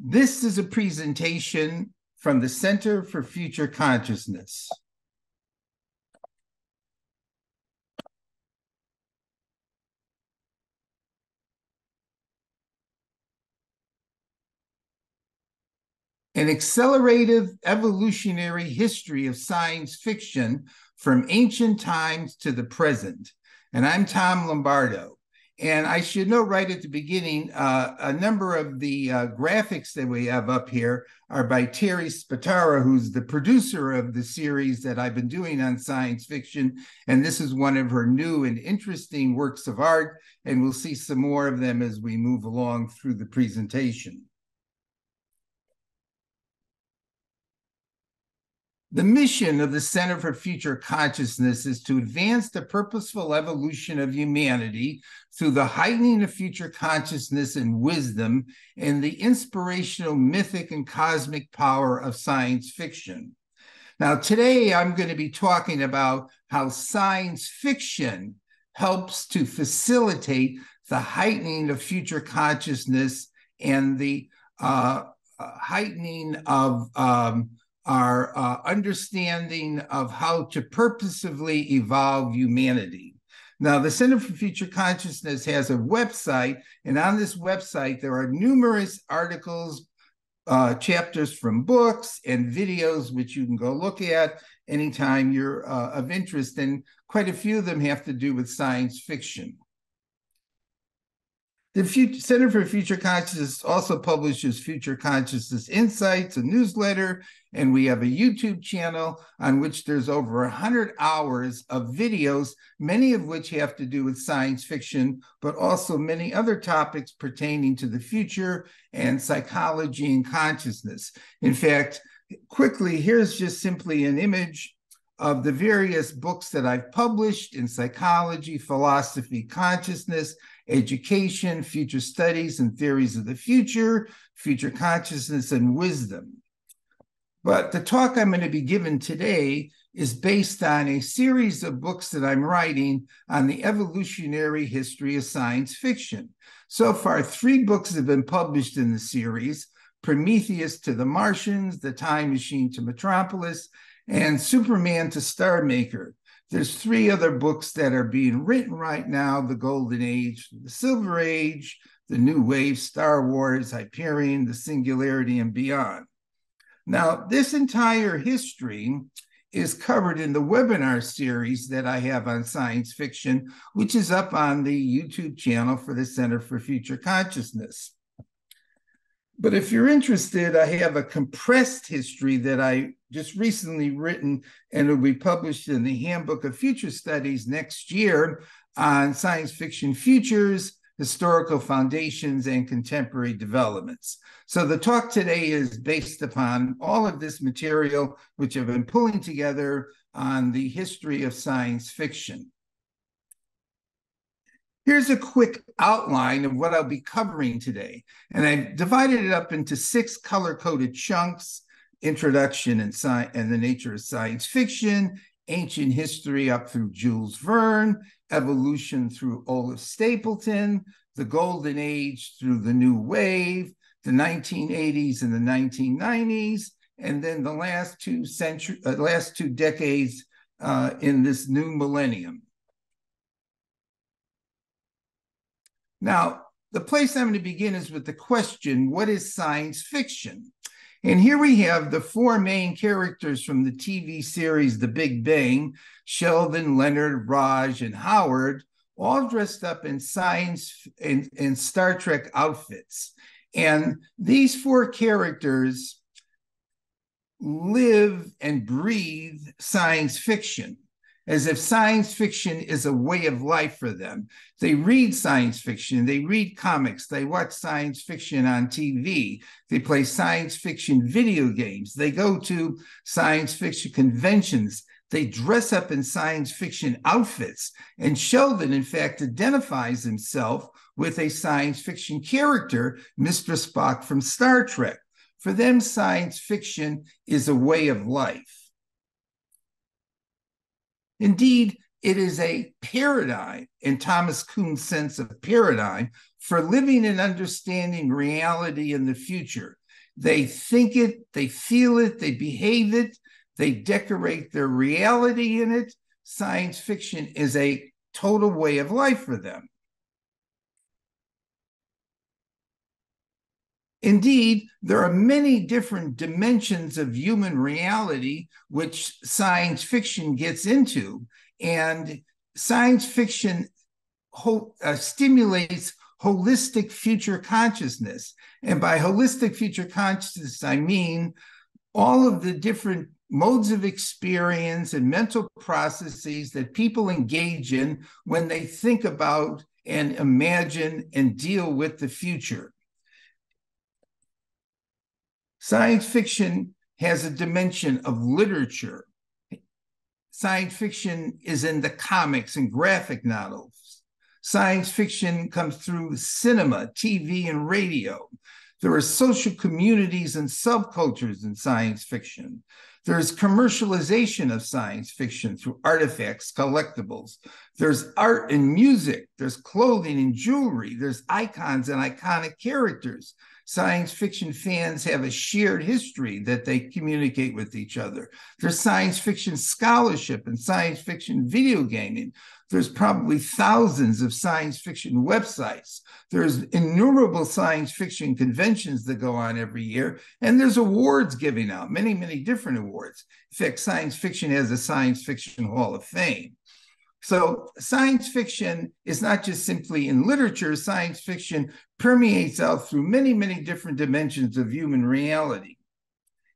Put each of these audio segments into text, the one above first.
This is a presentation from the Center for Future Consciousness. An accelerative evolutionary history of science fiction from ancient times to the present. And I'm Tom Lombardo. And I should note right at the beginning, a number of the graphics that we have up here are by Tery Spataro, who's the producer of the series that I've been doing on science fiction. And this is one of her new and interesting works of art. And we'll see some more of them as we move along through the presentation. The mission of the Center for Future Consciousness is to advance the purposeful evolution of humanity through the heightening of future consciousness and wisdom and the inspirational, mythic, and cosmic power of science fiction. Now, today I'm going to be talking about how science fiction helps to facilitate the heightening of future consciousness and the heightening of our understanding of how to purposefully evolve humanity. Now, the Center for Future Consciousness has a website, and on this website, there are numerous articles, chapters from books, and videos, which you can go look at anytime you're of interest, and quite a few of them have to do with science fiction. The Center for Future Consciousness also publishes Future Consciousness Insights, a newsletter, and we have a YouTube channel on which there's over 100 hours of videos, many of which have to do with science fiction, but also many other topics pertaining to the future and psychology and consciousness. In fact, quickly, here's just simply an image of the various books that I've published in psychology, philosophy, consciousness, education, future studies and theories of the future, future consciousness and wisdom. But the talk I'm going to be giving today is based on a series of books that I'm writing on the evolutionary history of science fiction. So far, 3 books have been published in the series, Prometheus to the Martians, The Time Machine to Metropolis, and Superman to Starmaker. There's 3 other books that are being written right now, The Golden Age, The Silver Age, The New Wave, Star Wars, Hyperion, The Singularity, and beyond. Now, this entire history is covered in the webinar series that I have on science fiction, which is up on the YouTube channel for the Center for Future Consciousness. But if you're interested, I have a compressed history that I just recently written, and it'll be published in the Handbook of Future Studies next year on science fiction futures, historical foundations, and contemporary developments. So the talk today is based upon all of this material, which I've been pulling together on the history of science fiction. Here's a quick outline of what I'll be covering today. And I've divided it up into 6 color-coded chunks: introduction and the nature of science fiction, ancient history up through Jules Verne, evolution through Olaf Stapleton, the Golden Age through the New Wave, the 1980s and the 1990s, and then the last 2 decades in this new millennium. Now, the place I'm going to begin is with the question, what is science fiction? And here we have the 4 main characters from the TV series The Big Bang, Sheldon, Leonard, Raj, and Howard, all dressed up in science and Star Trek outfits. And these 4 characters live and breathe science fiction, as if science fiction is a way of life for them. They read science fiction, they read comics, they watch science fiction on TV, they play science fiction video games, they go to science fiction conventions, they dress up in science fiction outfits. And Sheldon, in fact, identifies himself with a science fiction character, Mr. Spock from Star Trek. For them, science fiction is a way of life. Indeed, it is a paradigm, in Thomas Kuhn's sense of paradigm, for living and understanding reality in the future. They think it, they feel it, they behave it, they decorate their reality in it. Science fiction is a total way of life for them. Indeed, there are many different dimensions of human reality which science fiction gets into, and science fiction stimulates holistic future consciousness. And by holistic future consciousness, I mean all of the different modes of experience and mental processes that people engage in when they think about and imagine and deal with the future. Science fiction has a dimension of literature. Science fiction is in the comics and graphic novels. Science fiction comes through cinema, TV, and radio. There are social communities and subcultures in science fiction. There's commercialization of science fiction through artifacts, collectibles. There's art and music. There's clothing and jewelry. There's icons and iconic characters. Science fiction fans have a shared history that they communicate with each other. There's science fiction scholarship and science fiction video gaming. There's probably thousands of science fiction websites. There's innumerable science fiction conventions that go on every year. And there's awards giving out, many, many different awards. In fact, science fiction has a science fiction hall of fame. So science fiction is not just simply in literature. Science fiction permeates out through many, many different dimensions of human reality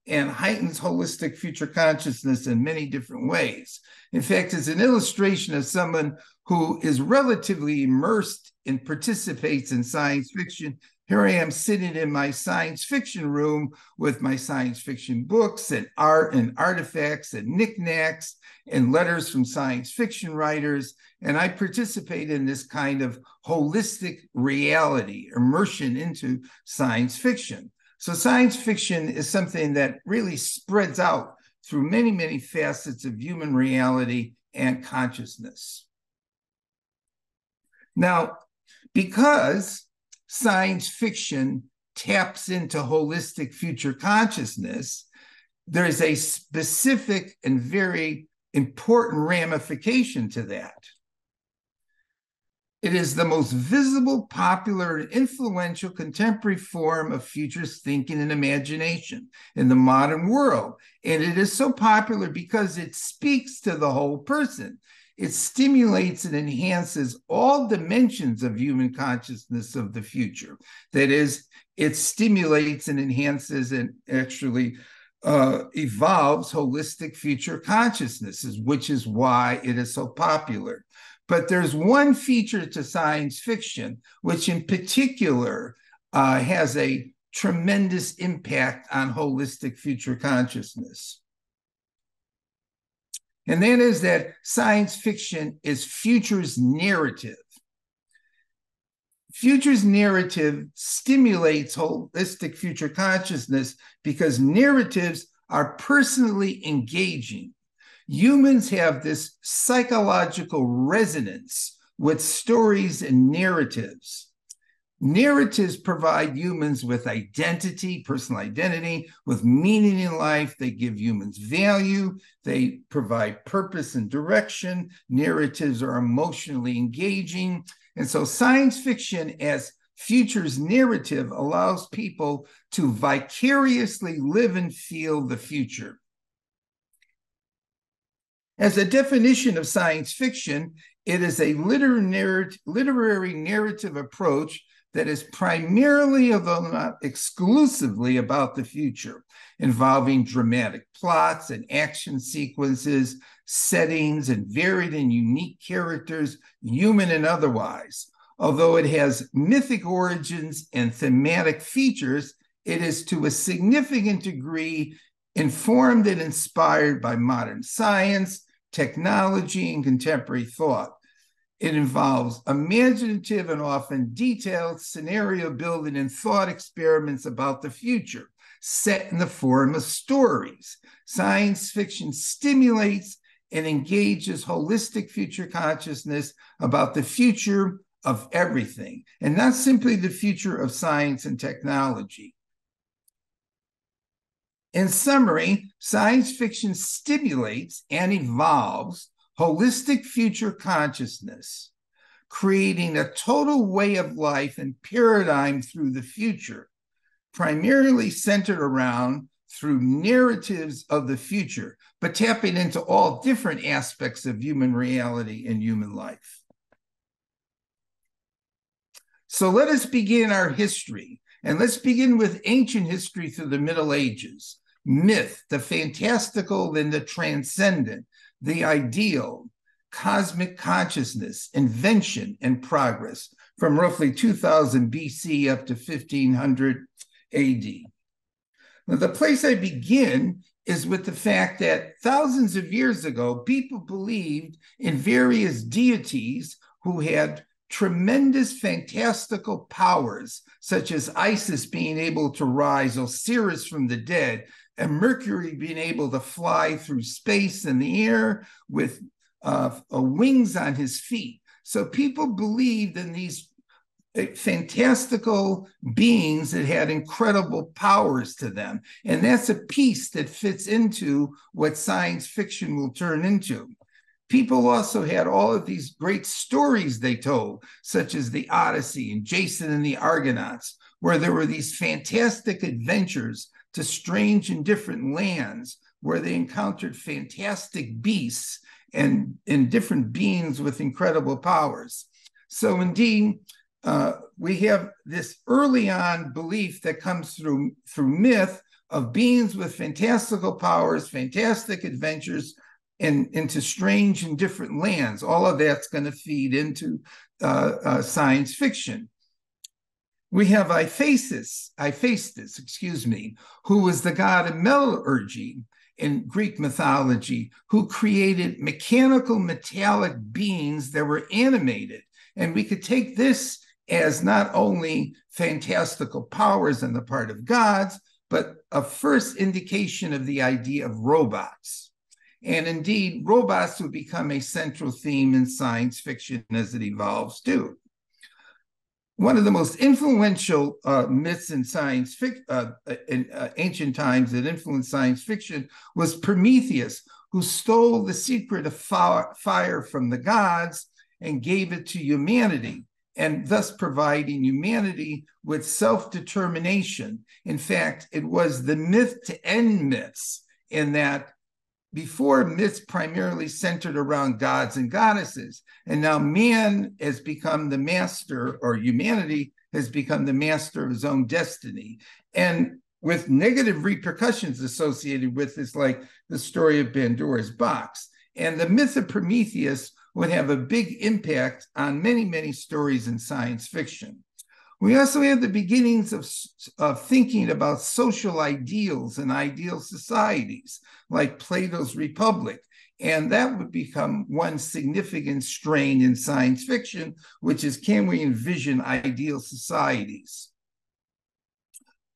and heightens holistic future consciousness in many different ways. In fact, it's an illustration of someone who is relatively immersed and participates in science fiction. Here I am sitting in my science fiction room with my science fiction books and art and artifacts and knickknacks and letters from science fiction writers. And I participate in this kind of holistic reality, immersion into science fiction. So science fiction is something that really spreads out through many, many facets of human reality and consciousness. Now, because science fiction taps into holistic future consciousness, there is a specific and very important ramification to that. It is the most visible, popular, and influential contemporary form of future thinking and imagination in the modern world. And it is so popular because it speaks to the whole person. It stimulates and enhances all dimensions of human consciousness of the future. That is, it stimulates and enhances and actually evolves holistic future consciousnesses, which is why it is so popular. But there's one feature to science fiction, which in particular has a tremendous impact on holistic future consciousness. And that is that science fiction is futures narrative. Futures narrative stimulates holistic future consciousness because narratives are personally engaging. Humans have this psychological resonance with stories and narratives. Narratives provide humans with identity, personal identity, with meaning in life. They give humans value. They provide purpose and direction. Narratives are emotionally engaging. And so science fiction as futures narrative allows people to vicariously live and feel the future. As a definition of science fiction, it is a literary narrative approach that is primarily, although not exclusively, about the future, involving dramatic plots and action sequences, settings, and varied and unique characters, human and otherwise. Although it has mythic origins and thematic features, it is to a significant degree informed and inspired by modern science, technology, and contemporary thought. It involves imaginative and often detailed scenario building and thought experiments about the future, set in the form of stories. Science fiction stimulates and engages holistic future consciousness about the future of everything, and not simply the future of science and technology. In summary, science fiction stimulates and evolves holistic future consciousness, creating a total way of life and paradigm through the future, primarily centered around through narratives of the future, but tapping into all different aspects of human reality and human life. So let us begin our history, and let's begin with ancient history through the Middle Ages. Myth, the fantastical, then the transcendent, the ideal, cosmic consciousness, invention, and progress from roughly 2000 BC up to 1500 AD. Now, the place I begin is with the fact that thousands of years ago, people believed in various deities who had tremendous fantastical powers, such as Isis being able to rise, Osiris from the dead, and Mercury being able to fly through space and the air with wings on his feet. So people believed in these fantastical beings that had incredible powers to them. And that's a piece that fits into what science fiction will turn into. People also had all of these great stories they told, such as the Odyssey and Jason and the Argonauts, where there were these fantastic adventures to strange and different lands, where they encountered fantastic beasts and different beings with incredible powers. So indeed, we have this early on belief that comes through myth of beings with fantastical powers, fantastic adventures, and into strange and different lands. All of that's going to feed into science fiction. We have Hephaestus, who was the god of metallurgy in Greek mythology, who created mechanical metallic beings that were animated. And we could take this as not only fantastical powers on the part of gods, but a first indication of the idea of robots. And indeed, robots would become a central theme in science fiction as it evolves too. One of the most influential myths in science fiction in ancient times that influenced science fiction was Prometheus, who stole the secret of fire from the gods and gave it to humanity, and thus providing humanity with self-determination. In fact, it was the myth to end myths, in that before myths primarily centered around gods and goddesses, and now man has become the master, or humanity has become the master of his own destiny, and with negative repercussions associated with this, like the story of Pandora's box. And the myth of Prometheus would have a big impact on many, many stories in science fiction. We also have the beginnings of thinking about social ideals and ideal societies, like Plato's Republic. And that would become one significant strain in science fiction, which is, can we envision ideal societies?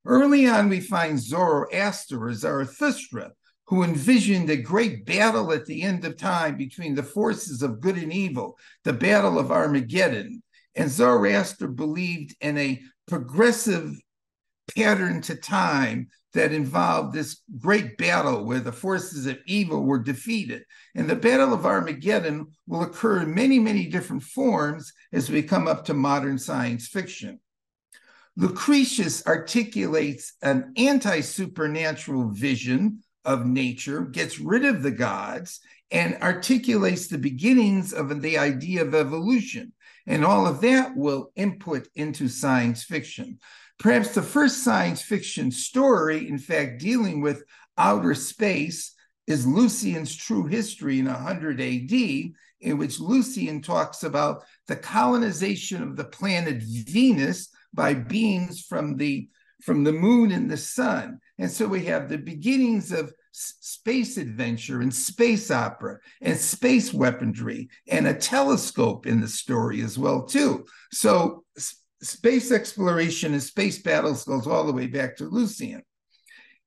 Early on, we find Zoroaster, or Zarathustra, who envisioned a great battle at the end of time between the forces of good and evil, the Battle of Armageddon. And Zoroaster believed in a progressive pattern to time that involved this great battle where the forces of evil were defeated. And the Battle of Armageddon will occur in many, many different forms as we come up to modern science fiction. Lucretius articulates an anti-supernatural vision of nature, gets rid of the gods, and articulates the beginnings of the idea of evolution. And all of that will input into science fiction. Perhaps the first science fiction story, in fact, dealing with outer space, is Lucian's True History in 100 AD, in which Lucian talks about the colonization of the planet Venus by beings from the moon and the sun. And so we have the beginnings of space adventure and space opera and space weaponry and a telescope in the story as well too. So space exploration and space battles goes all the way back to Lucian.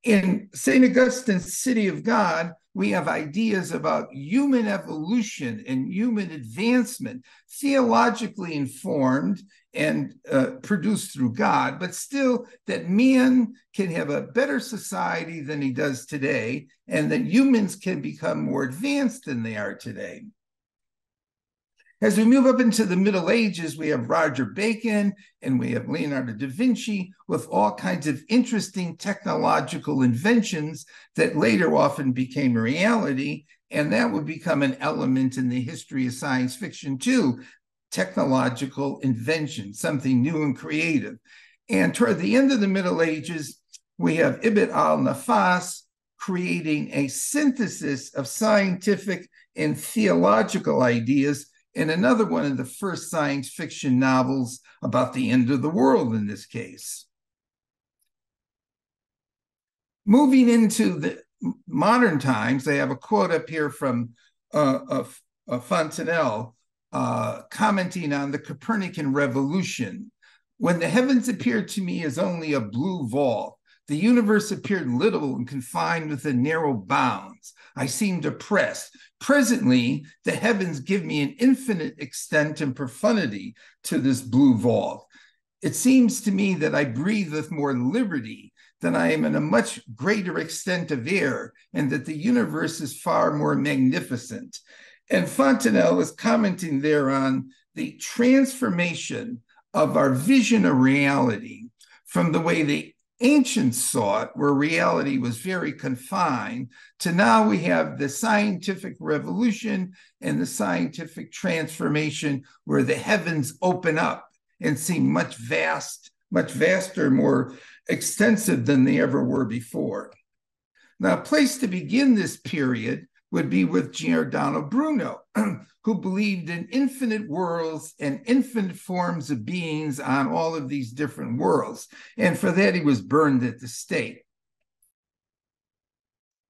In St. Augustine's City of God, we have ideas about human evolution and human advancement, theologically informed and produced through God, but still that man can have a better society than he does today, and that humans can become more advanced than they are today. As we move up into the Middle Ages, we have Roger Bacon and we have Leonardo da Vinci with all kinds of interesting technological inventions that later often became reality, and that would become an element in the history of science fiction too, technological invention, something new and creative. And toward the end of the Middle Ages, we have Ibn al-Nafas creating a synthesis of scientific and theological ideas, and another one of the first science fiction novels about the end of the world in this case. Moving into the modern times, I have a quote up here from Fontenelle commenting on the Copernican revolution. When the heavens appeared to me as only a blue vault, the universe appeared little and confined within narrow bounds. I seemed oppressed. Presently, the heavens give me an infinite extent and profundity to this blue vault. It seems to me that I breathe with more liberty, that I am in a much greater extent of air, and that the universe is far more magnificent. And Fontenelle is commenting there on the transformation of our vision of reality from the way the ancients saw it, where reality was very confined, to now we have the scientific revolution and the scientific transformation where the heavens open up and seem much vaster, more extensive than they ever were before. Now, a place to begin this period would be with Giordano Bruno, who believed in infinite worlds and infinite forms of beings on all of these different worlds. And for that, he was burned at the stake.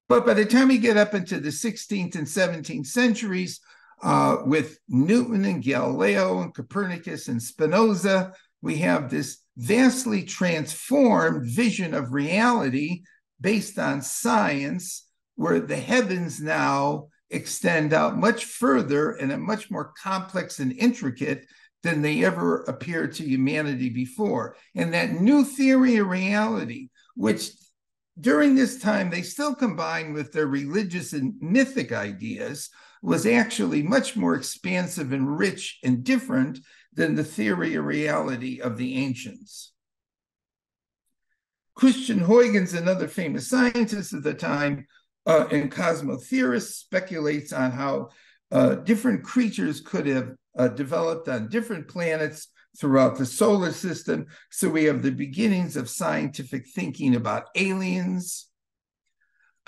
But by the time you get up into the 16th and 17th centuries, with Newton and Galileo and Copernicus and Spinoza, we have this vastly transformed vision of reality based on science, where the heavens now extend out much further and are much more complex and intricate than they ever appeared to humanity before. And that new theory of reality, which during this time they still combined with their religious and mythic ideas, was actually much more expansive and rich and different than the theory of reality of the ancients. Christian Huygens, another famous scientist at the time, and cosmotheorist, speculates on how different creatures could have developed on different planets throughout the solar system. So we have the beginnings of scientific thinking about aliens.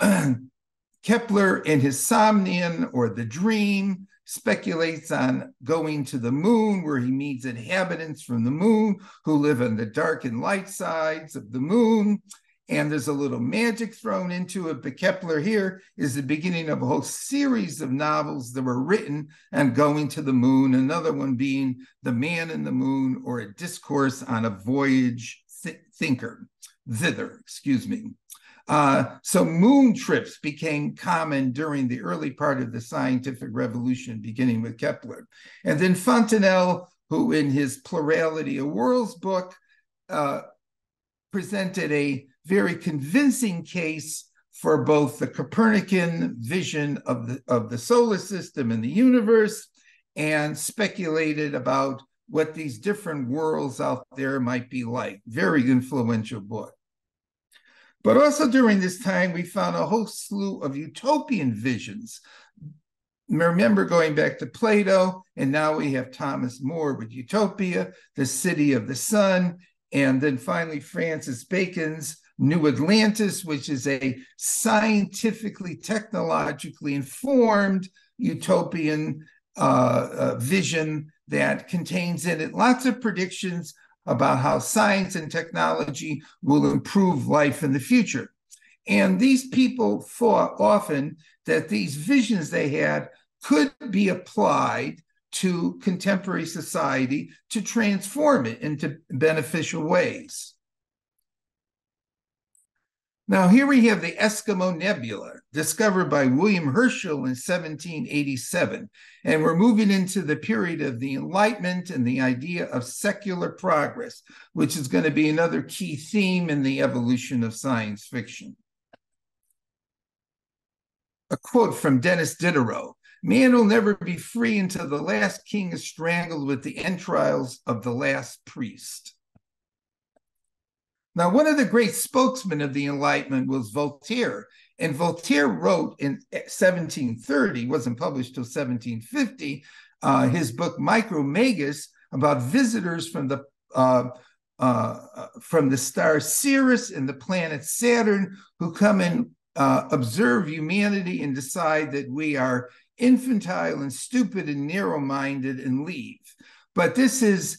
Kepler in his Somnium, or the Dream, speculates on going to the moon, where he meets inhabitants from the moon who live on the dark and light sides of the moon. And there's a little magic thrown into it, but Kepler here is the beginning of a whole series of novels that were written on going to the moon, another one being The Man in the Moon, or A Discourse on a Voyage Thither. So moon trips became common during the early part of the scientific revolution, beginning with Kepler. And then Fontenelle, who in his Plurality of Worlds book presented a very convincing case for both the Copernican vision of the solar system and the universe, and speculated about what these different worlds out there might be like. Very influential book. But also during this time, we found a whole slew of utopian visions. Remember going back to Plato, and now we have Thomas More with Utopia, the City of the Sun, and then finally Francis Bacon's New Atlantis, which is a scientifically, technologically informed utopian vision that contains in it lots of predictions about how science and technology will improve life in the future. And these people thought often that these visions they had could be applied to contemporary society to transform it into beneficial ways. Now, here we have the Eskimo Nebula, discovered by William Herschel in 1787. And we're moving into the period of the Enlightenment and the idea of secular progress, which is going to be another key theme in the evolution of science fiction. A quote from Denis Diderot: "Man will never be free until the last king is strangled with the entrails of the last priest." Now, one of the great spokesmen of the Enlightenment was Voltaire, and Voltaire wrote in 1730, wasn't published till 1750, his book Micromegas, about visitors from the star Ceres and the planet Saturn, who come and observe humanity and decide that we are infantile and stupid and narrow-minded and leave. But this is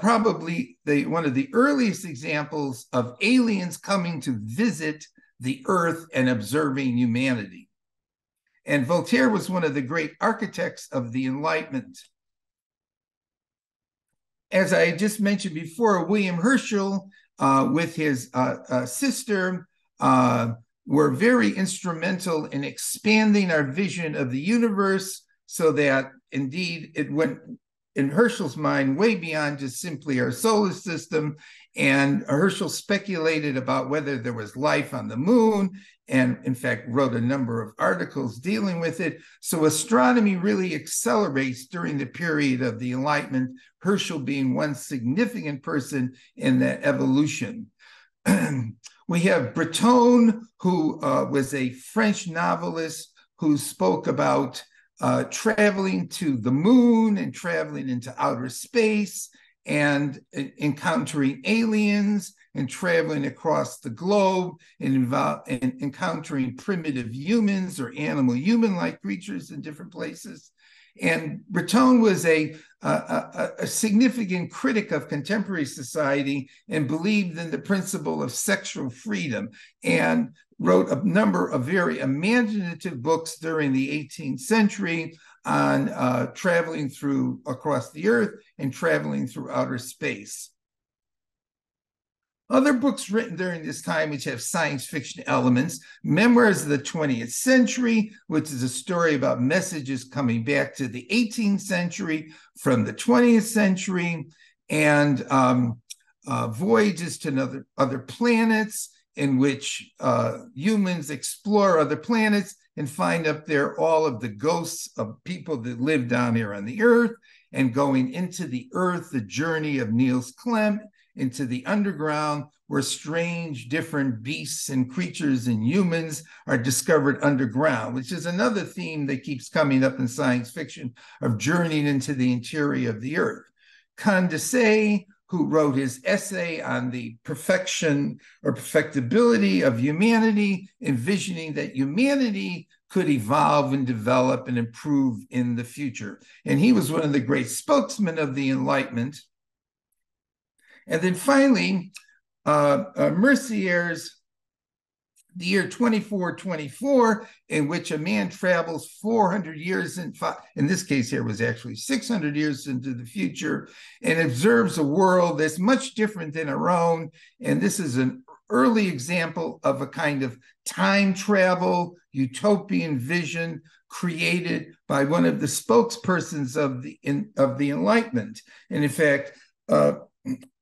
probably one of the earliest examples of aliens coming to visit the Earth and observing humanity. And Voltaire was one of the great architects of the Enlightenment. As I just mentioned before, William Herschel with his sister were very instrumental in expanding our vision of the universe, so that indeed it went, in Herschel's mind, way beyond just simply our solar system. And Herschel speculated about whether there was life on the moon, and in fact wrote a number of articles dealing with it. So astronomy really accelerates during the period of the Enlightenment, Herschel being one significant person in that evolution. We have Breton, who was a French novelist who spoke about traveling to the moon and traveling into outer space and encountering aliens and traveling across the globe and encountering primitive humans or animal human-like creatures in different places. And Breton was a significant critic of contemporary society and believed in the principle of sexual freedom, and wrote a number of very imaginative books during the 18th century on traveling across the Earth and traveling through outer space. Other books written during this time which have science fiction elements: Memoirs of the 20th Century, which is a story about messages coming back to the 18th century from the 20th century, and Voyages to other Planets, in which humans explore other planets and find up there all of the ghosts of people that live down here on the Earth, and Going Into the Earth, the journey of Niels Clement into the underground, where strange different beasts and creatures and humans are discovered underground, which is another theme that keeps coming up in science fiction, of journeying into the interior of the Earth. Condorcet, who wrote his essay on the perfection or perfectibility of humanity, envisioning that humanity could evolve and develop and improve in the future. And he was one of the great spokesmen of the Enlightenment. And then finally, Mercier's The Year 2424, in which a man travels 400 years, in this case here was actually 600 years into the future, and observes a world that's much different than our own. And this is an early example of a kind of time travel, utopian vision created by one of the spokespersons of the Enlightenment. And in fact,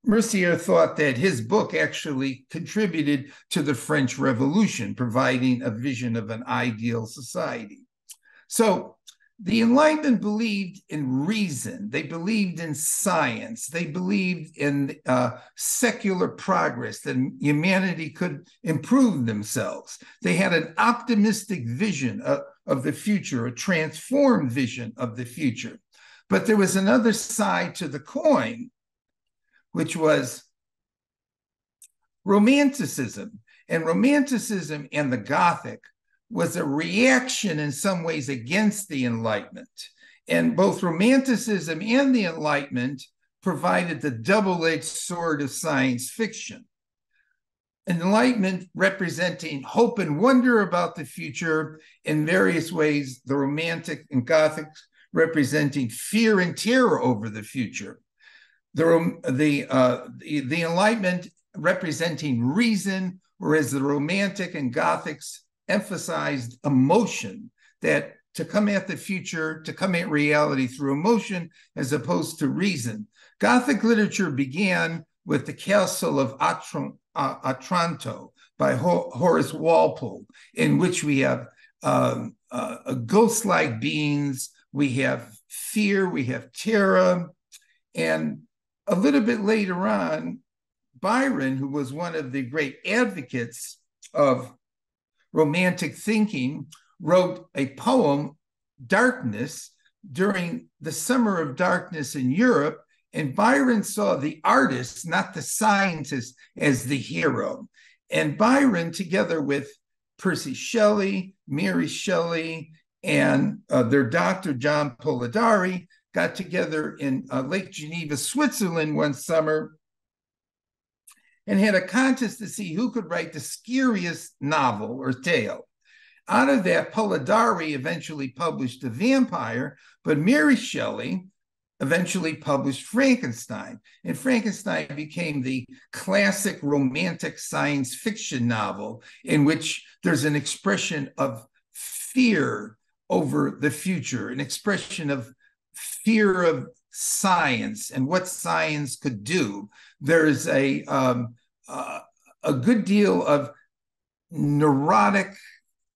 Mercier thought that his book actually contributed to the French Revolution, providing a vision of an ideal society. So the Enlightenment believed in reason. They believed in science. They believed in secular progress, that humanity could improve themselves. They had an optimistic vision of the future, a transformed vision of the future. But there was another side to the coin, which was Romanticism. And Romanticism and the Gothic was a reaction in some ways against the Enlightenment. And both Romanticism and the Enlightenment provided the double-edged sword of science fiction. Enlightenment representing hope and wonder about the future in various ways, the Romantic and Gothic representing fear and terror over the future. The Enlightenment representing reason, whereas the Romantic and Gothics emphasized emotion, that to come at the future, to come at reality through emotion as opposed to reason. Gothic literature began with The Castle of Otranto by Horace Walpole, in which we have ghost-like beings, we have fear, we have terror. And a little bit later on, Byron, who was one of the great advocates of Romantic thinking, wrote a poem, Darkness, during the Summer of Darkness in Europe. And Byron saw the artist, not the scientist, as the hero. And Byron, together with Percy Shelley, Mary Shelley, and their doctor, John Polidori, got together in Lake Geneva, Switzerland one summer and had a contest to see who could write the scariest novel or tale. Out of that, Polidori eventually published The Vampire, but Mary Shelley eventually published Frankenstein. And Frankenstein became the classic romantic science fiction novel in which there's an expression of fear over the future, an expression of fear of science and what science could do. There is a good deal of neurotic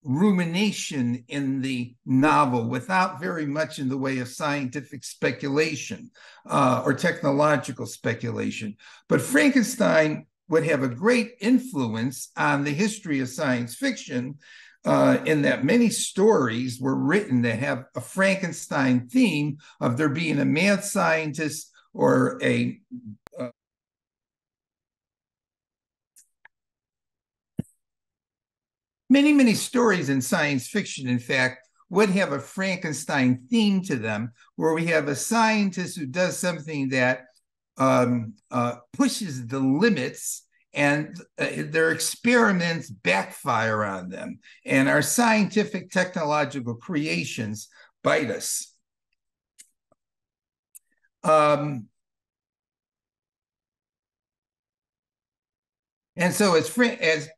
rumination in the novel without very much in the way of scientific speculation or technological speculation. But Frankenstein would have a great influence on the history of science fiction in that many stories were written that have a Frankenstein theme of there being a mad scientist or a many, many stories in science fiction, in fact, would have a Frankenstein theme to them, where we have a scientist who does something that pushes the limits, and their experiments backfire on them, and our scientific technological creations bite us. And so as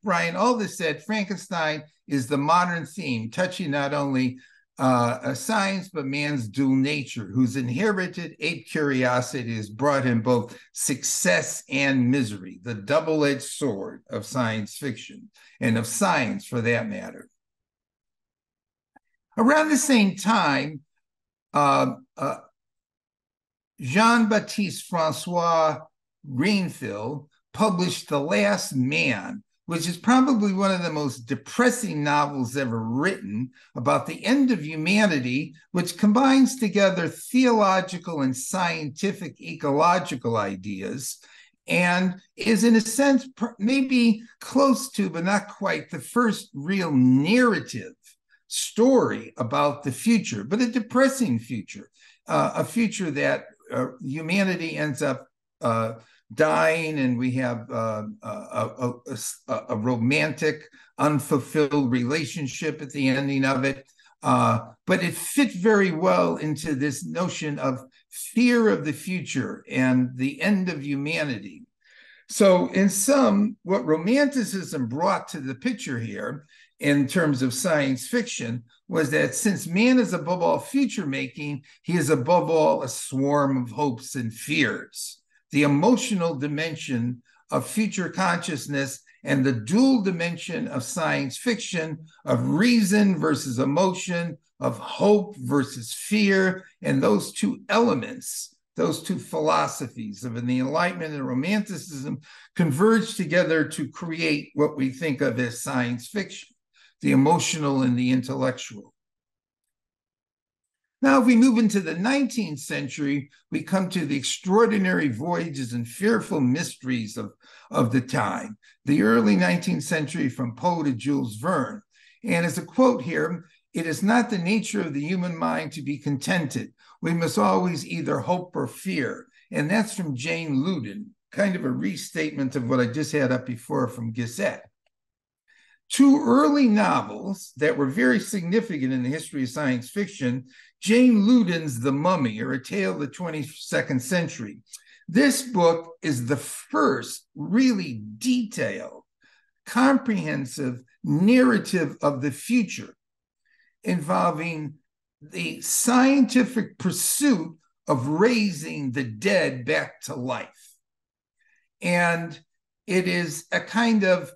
Brian Aldiss said, Frankenstein is the modern theme, touching not only a science, but man's dual nature, whose inherited ape curiosity has brought him both success and misery, the double-edged sword of science fiction, and of science for that matter. Around the same time, Jean-Baptiste François Rainville published The Last Man, which is probably one of the most depressing novels ever written, about the end of humanity, which combines together theological and scientific ecological ideas, and is in a sense maybe close to, but not quite, the first real narrative story about the future, but a depressing future, a future that humanity ends up dying, and we have a romantic, unfulfilled relationship at the ending of it. But it fit very well into this notion of fear of the future and the end of humanity. So in sum, what Romanticism brought to the picture here in terms of science fiction was that since man is above all future making, he is above all a swarm of hopes and fears. The emotional dimension of future consciousness and the dual dimension of science fiction, of reason versus emotion, of hope versus fear, and those two elements, those two philosophies of the Enlightenment and Romanticism converge together to create what we think of as science fiction, the emotional and the intellectual. Now, if we move into the 19th century, we come to the extraordinary voyages and fearful mysteries of the time, the early 19th century from Poe to Jules Verne. And as a quote here, "It is not the nature of the human mind to be contented. We must always either hope or fear." And that's from Jane Loudon, kind of a restatement of what I just had up before from Gisette. Two early novels that were very significant in the history of science fiction, Jane Loudon's The Mummy, or A Tale of the 22nd Century. This book is the first really detailed comprehensive narrative of the future involving the scientific pursuit of raising the dead back to life. And it is a kind of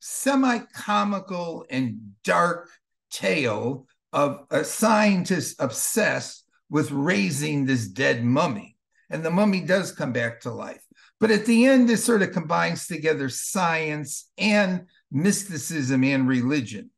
semi-comical and dark tale of a scientist obsessed with raising this dead mummy. And the mummy does come back to life. But at the end, it sort of combines together science and mysticism and religion.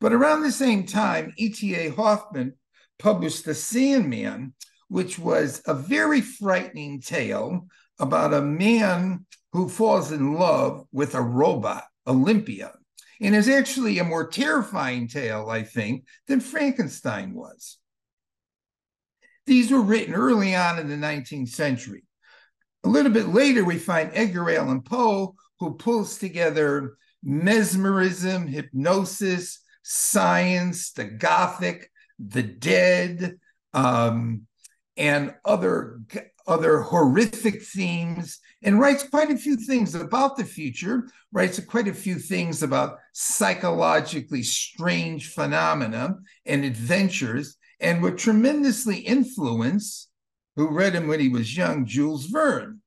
But around the same time, E.T.A. Hoffman published The Sandman, which was a very frightening tale about a man who falls in love with a robot, Olympia, and is actually a more terrifying tale, I think, than Frankenstein was. These were written early on in the 19th century. A little bit later, we find Edgar Allan Poe, who pulls together mesmerism, hypnosis, science, the Gothic, the dead, and other horrific themes, and writes quite a few things about the future, writes quite a few things about psychologically strange phenomena and adventures, and would tremendously influence, who read him when he was young, Jules Verne.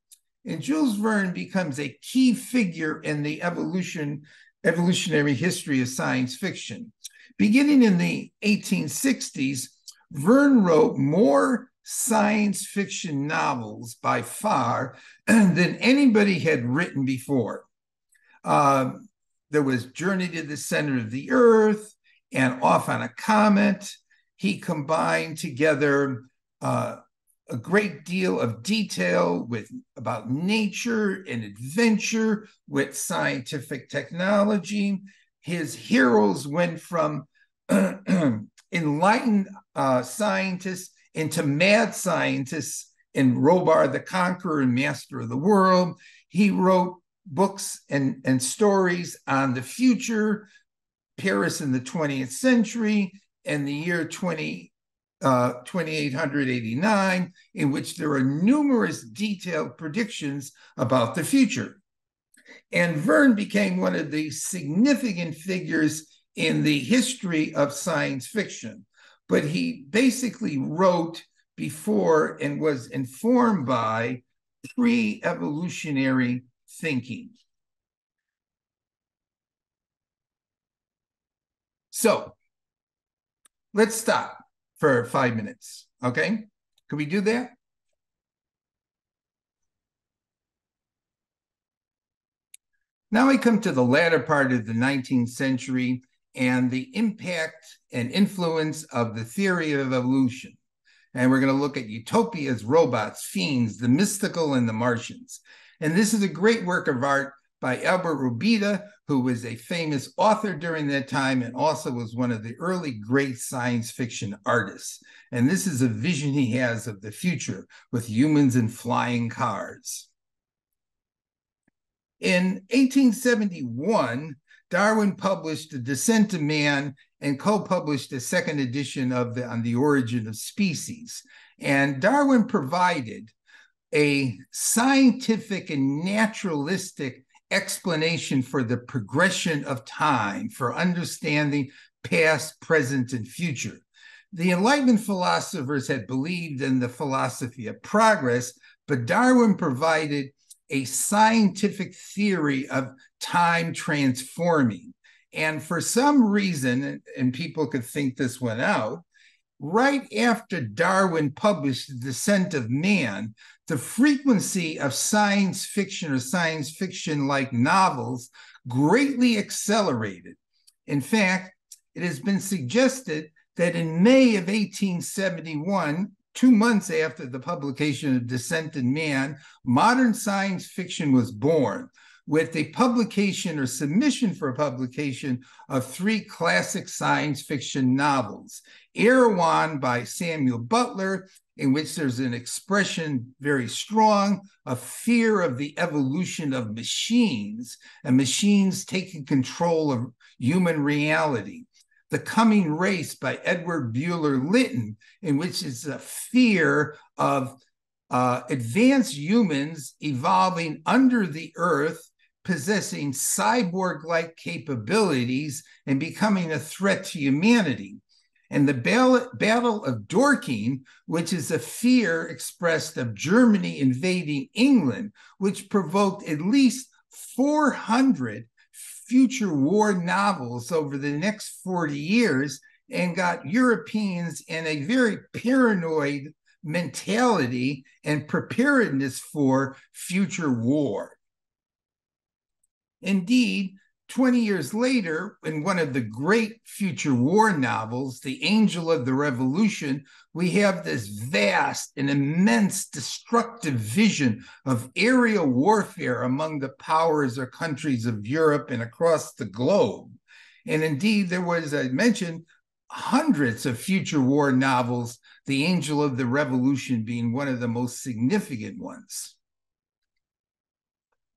And Jules Verne becomes a key figure in the evolutionary history of science fiction. Beginning in the 1860s, Verne wrote more science fiction novels by far than anybody had written before. There was Journey to the Center of the Earth and Off on a Comet. He combined together a great deal of detail about nature and adventure with scientific technology. His heroes went from enlightened scientists into mad scientists in Robar the Conqueror and Master of the World. He wrote books and stories on the future, Paris in the 20th century, and the year 2889, in which there are numerous detailed predictions about the future. And Verne became one of the significant figures in the history of science fiction. But he basically wrote before and was informed by pre-evolutionary thinking. So let's stop for 5 minutes, okay? Can we do that? Now we come to the latter part of the 19th century and the impact and influence of the theory of evolution. And we're going to look at utopias, robots, fiends, the mystical, and the Martians. And this is a great work of art by Albert Rubita, who was a famous author during that time and also was one of the early great science fiction artists. And this is a vision he has of the future with humans and flying cars. In 1871, Darwin published The Descent of Man and co-published a second edition of On the Origin of Species. And Darwin provided a scientific and naturalistic explanation for the progression of time, for understanding past, present, and future. The Enlightenment philosophers had believed in the philosophy of progress, but Darwin provided a scientific theory of time transforming. And for some reason, and people could think this one out, right after Darwin published The Descent of Man, the frequency of science fiction or science fiction-like novels greatly accelerated. In fact, it has been suggested that in May of 1871, 2 months after the publication of Descent in Man, modern science fiction was born with the publication or submission for publication of 3 classic science fiction novels. Erewhon by Samuel Butler, in which there's an expression very strong of fear of the evolution of machines and machines taking control of human reality. The Coming Race by Edward Bueller Lytton, in which it's a fear of advanced humans evolving under the earth, possessing cyborg-like capabilities and becoming a threat to humanity. And the Battle of Dorking, which is a fear expressed of Germany invading England, which provoked at least 400 future war novels over the next 40 years and got Europeans in a very paranoid mentality and preparedness for future war. Indeed, 20 years later, in one of the great future war novels, The Angel of the Revolution, we have this vast and immense destructive vision of aerial warfare among the powers or countries of Europe and across the globe. And indeed, there was, I mentioned, hundreds of future war novels, The Angel of the Revolution being one of the most significant ones.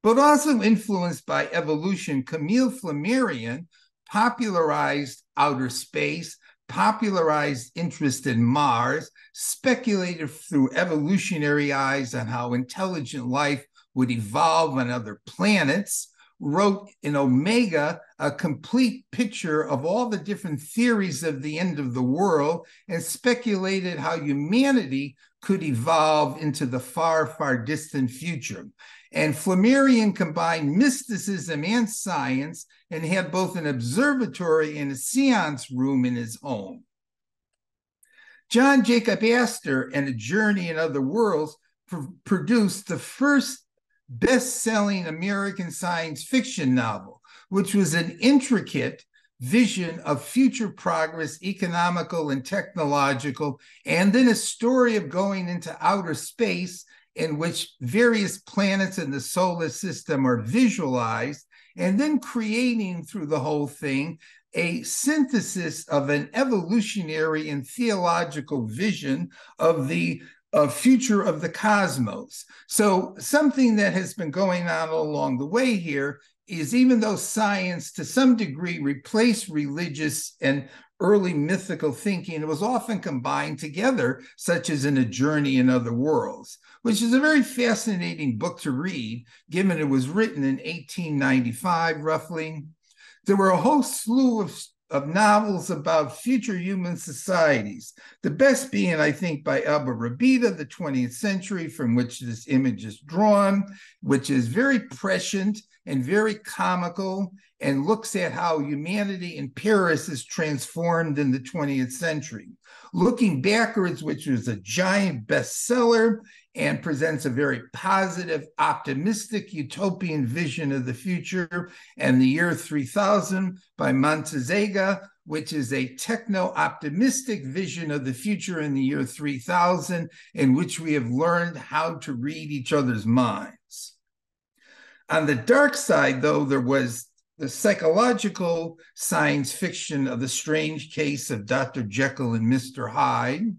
But also influenced by evolution, Camille Flammarion popularized outer space, popularized interest in Mars, speculated through evolutionary eyes on how intelligent life would evolve on other planets, wrote in Omega a complete picture of all the different theories of the end of the world, and speculated how humanity could evolve into the far, far distant future. And Flammarion combined mysticism and science and had both an observatory and a seance room in his home. John Jacob Astor and A Journey in Other Worlds produced the first best-selling American science fiction novel, which was an intricate vision of future progress, economical and technological, and then a story of going into outer space in which various planets in the solar system are visualized, and then creating through the whole thing a synthesis of an evolutionary and theological vision of the future of the cosmos. So something that has been going on along the way here is, even though science to some degree replaced religious and early mythical thinking, it was often combined together, such as in A Journey in Other Worlds, which is a very fascinating book to read, given it was written in 1895, roughly. There were a whole slew of novels about future human societies, the best being, I think, by Alba Rabida, The 20th Century, from which this image is drawn, which is very prescient and very comical, and looks at how humanity in Paris is transformed in the 20th century. Looking Backwards, which was a giant bestseller and presents a very positive, optimistic, utopian vision of the future, and The Year 3000 by Montezega, which is a techno-optimistic vision of the future in the year 3000, in which we have learned how to read each other's minds. On the dark side, though, there was the psychological science fiction of The Strange Case of Dr. Jekyll and Mr. Hyde.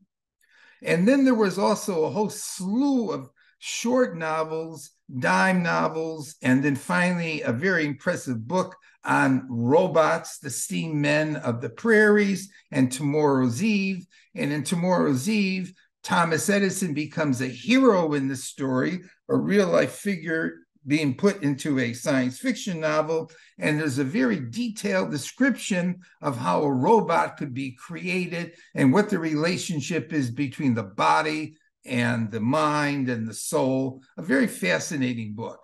And then there was also a whole slew of short novels, dime novels, and then finally a very impressive book on robots, The Steam Men of the Prairies, and Tomorrow's Eve. And in Tomorrow's Eve, Thomas Edison becomes a hero in the story, a real-life figure being put into a science fiction novel, and there's a very detailed description of how a robot could be created and what the relationship is between the body and the mind and the soul. A very fascinating book.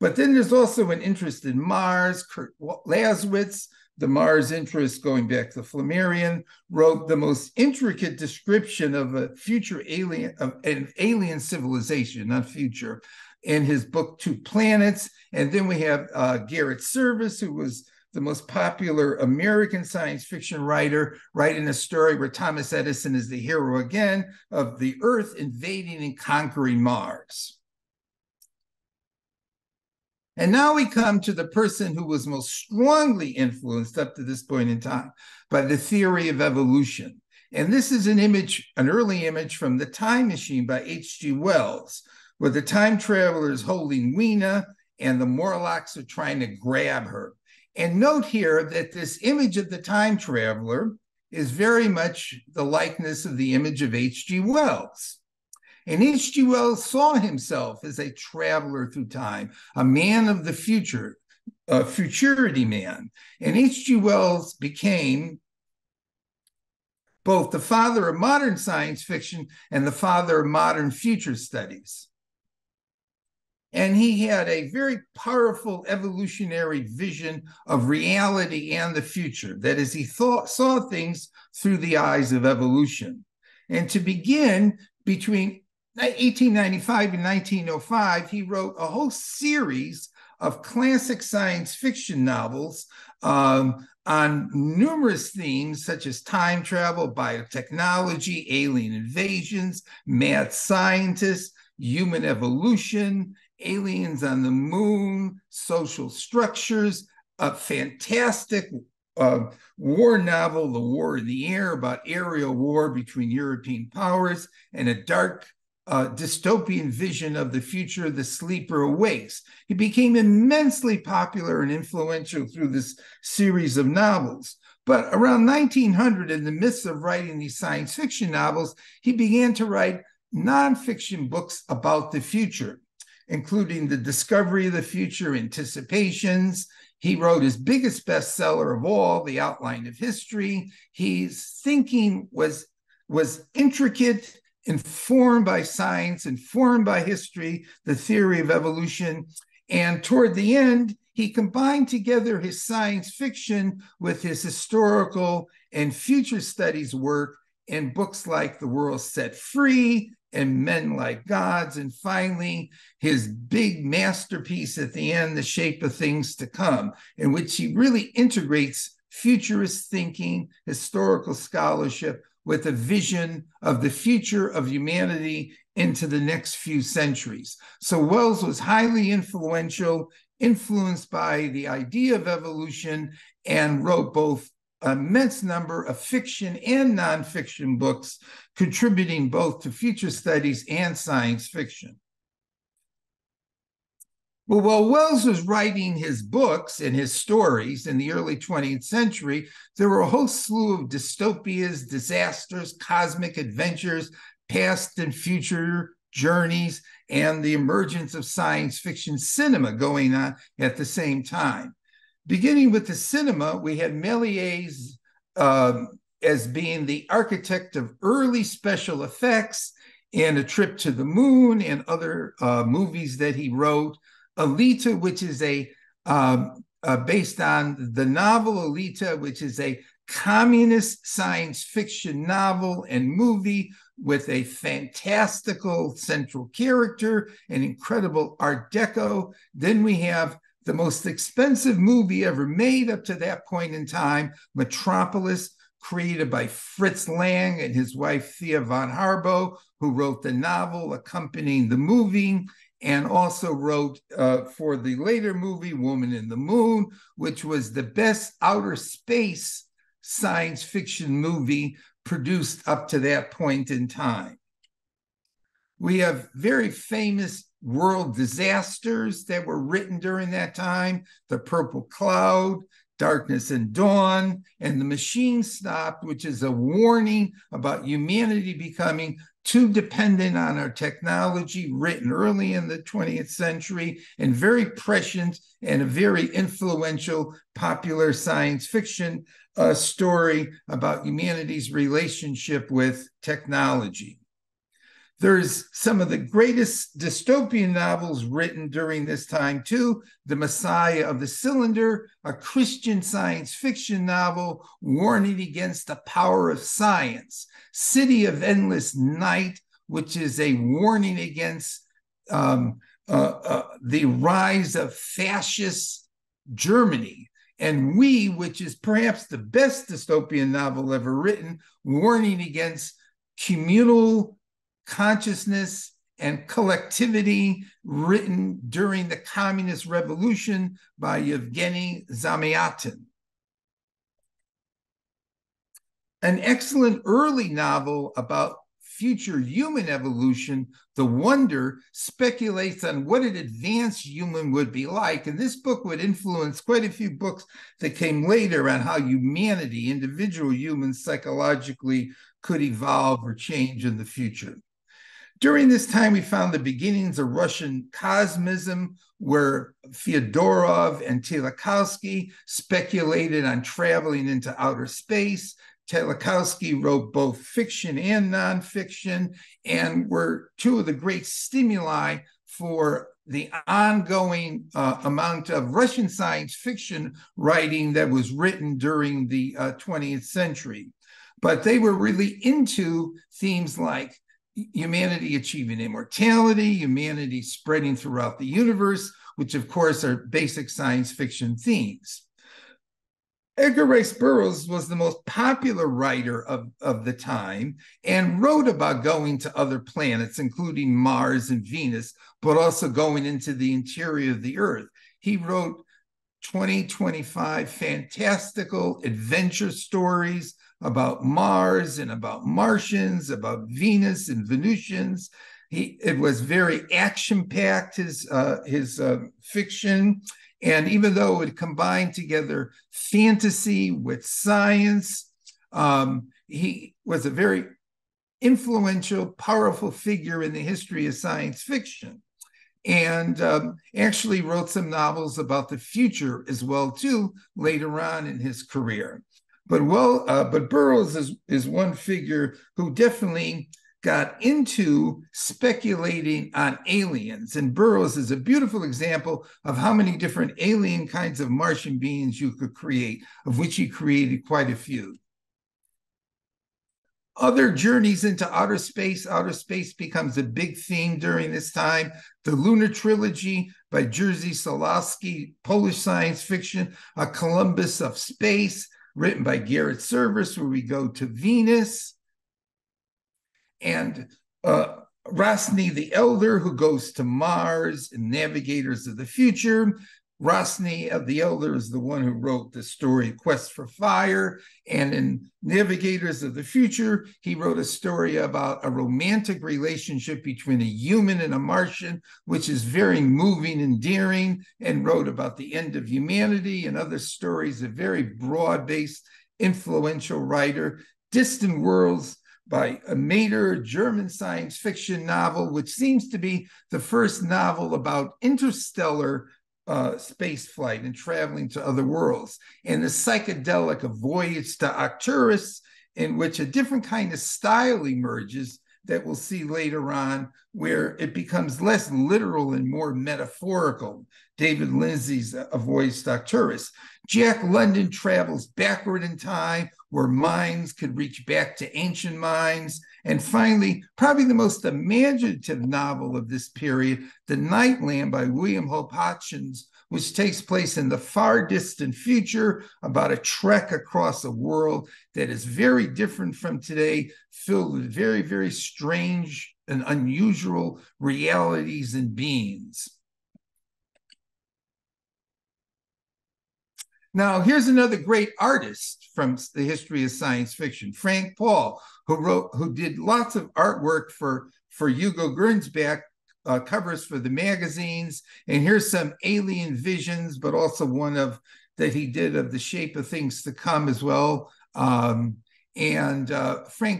But then there's also an interest in Mars. Kurt Lazowitz, the Mars interest going back to Flammarion, wrote the most intricate description of a future alien, of an alien civilization, not future, in his book, Two Planets. And then we have Garrett Service, who was the most popular American science fiction writer, writing a story where Thomas Edison is the hero again of the Earth invading and conquering Mars. And now we come to the person who was most strongly influenced up to this point in time by the theory of evolution. And this is an image, an early image from The Time Machine by H.G. Wells, where the time traveler is holding Weena and the Morlocks are trying to grab her. And note here that this image of the time traveler is very much the likeness of the image of H.G. Wells. And H.G. Wells saw himself as a traveler through time, a man of the future, a futurity man. And H.G. Wells became both the father of modern science fiction and the father of modern future studies. And he had a very powerful evolutionary vision of reality and the future. That is, he saw things through the eyes of evolution. And to begin, between 1895 and 1905, he wrote a whole series of classic science fiction novels on numerous themes such as time travel, biotechnology, alien invasions, mad scientists, human evolution, aliens on the moon, social structures, a fantastic war novel, The War in the Air, about aerial war between European powers, and a dark dystopian vision of the future, The Sleeper Awakes. He became immensely popular and influential through this series of novels. But around 1900, in the midst of writing these science fiction novels, he began to write nonfiction books about the future, including The Discovery of the Future, Anticipations. He wrote his biggest bestseller of all, The Outline of History. His thinking was intricate, informed by science, informed by history, the theory of evolution. And toward the end, he combined together his science fiction with his historical and future studies work in books like The World Set Free and Men Like Gods, and finally his big masterpiece at the end, The Shape of Things to Come, in which he really integrates futurist thinking, historical scholarship, with a vision of the future of humanity into the next few centuries. So Wells was highly influential, influenced by the idea of evolution, and wrote both an immense number of fiction and nonfiction books, contributing both to future studies and science fiction. Well, while Wells was writing his books and his stories in the early 20th century, there were a whole slew of dystopias, disasters, cosmic adventures, past and future journeys, and the emergence of science fiction cinema going on at the same time. Beginning with the cinema, we had Méliès as being the architect of early special effects in A Trip to the Moon and other movies that he wrote. Alita, which is based on the novel Alita, which is a communist science fiction novel and movie with a fantastical central character and incredible Art Deco. Then we have the most expensive movie ever made up to that point in time, Metropolis, created by Fritz Lang and his wife Thea von Harbo, who wrote the novel accompanying the movie, and also wrote for the later movie, Woman in the Moon, which was the best outer space science fiction movie produced up to that point in time. We have very famous world disasters that were written during that time, The Purple Cloud, Darkness and Dawn, and The Machine Stopped, which is a warning about humanity becoming too dependent on our technology, written early in the 20th century, and very prescient and a very influential popular science fiction story about humanity's relationship with technology. There's some of the greatest dystopian novels written during this time too, The Messiah of the Cylinder, a Christian science fiction novel warning against the power of science, City of Endless Night, which is a warning against the rise of fascist Germany, and We, which is perhaps the best dystopian novel ever written, warning against communal consciousness and collectivity, written during the Communist Revolution by Yevgeny Zamyatin. An excellent early novel about future human evolution, The Wonder, speculates on what an advanced human would be like. And this book would influence quite a few books that came later on how humanity, individual humans psychologically, could evolve or change in the future. During this time, we found the beginnings of Russian cosmism, where Fyodorov and Telikovsky speculated on traveling into outer space. Telikovsky wrote both fiction and nonfiction, and were two of the great stimuli for the ongoing amount of Russian science fiction writing that was written during the 20th century. But they were really into themes like humanity achieving immortality, humanity spreading throughout the universe, which of course are basic science fiction themes. Edgar Rice Burroughs was the most popular writer of the time and wrote about going to other planets, including Mars and Venus, but also going into the interior of the Earth. He wrote 20-25 fantastical adventure stories about Mars and about Martians, about Venus and Venusians. It was very action-packed, his fiction. And even though it combined together fantasy with science, he was a very influential, powerful figure in the history of science fiction, and actually wrote some novels about the future as well, too, later on in his career. But Burroughs is one figure who definitely got into speculating on aliens. And Burroughs is a beautiful example of how many different alien kinds of Martian beings you could create, of which he created quite a few. Other journeys into outer space. Outer space becomes a big theme during this time. The Lunar Trilogy by Jerzy Solowski, Polish science fiction, A Columbus of Space, written by Garrett Serviss, where we go to Venus, and Rosny the Elder, who goes to Mars, and Navigators of the Future. Rosny the Elder is the one who wrote the story Quest for Fire, and in Navigators of the Future, he wrote a story about a romantic relationship between a human and a Martian, which is very moving, endearing, and wrote about the end of humanity and other stories, a very broad-based, influential writer. Distant Worlds by a Mader, German science fiction novel, which seems to be the first novel about interstellar space flight and traveling to other worlds, and the psychedelic A Voyage to Arcturus, in which a different kind of style emerges that we'll see later on, where it becomes less literal and more metaphorical. David Lindsay's A Voyage to Arcturus. Jack London travels backward in time, where minds could reach back to ancient minds. And finally, probably the most imaginative novel of this period, The Nightland by William Hope Hodgson, which takes place in the far distant future, about a trek across a world that is very different from today, filled with very, very strange and unusual realities and beings. Now, here's another great artist from the history of science fiction, Frank Paul, who did lots of artwork for Hugo Gernsback, covers for the magazines. And here's some alien visions, but also one that he did of the shape of things to come as well. Frank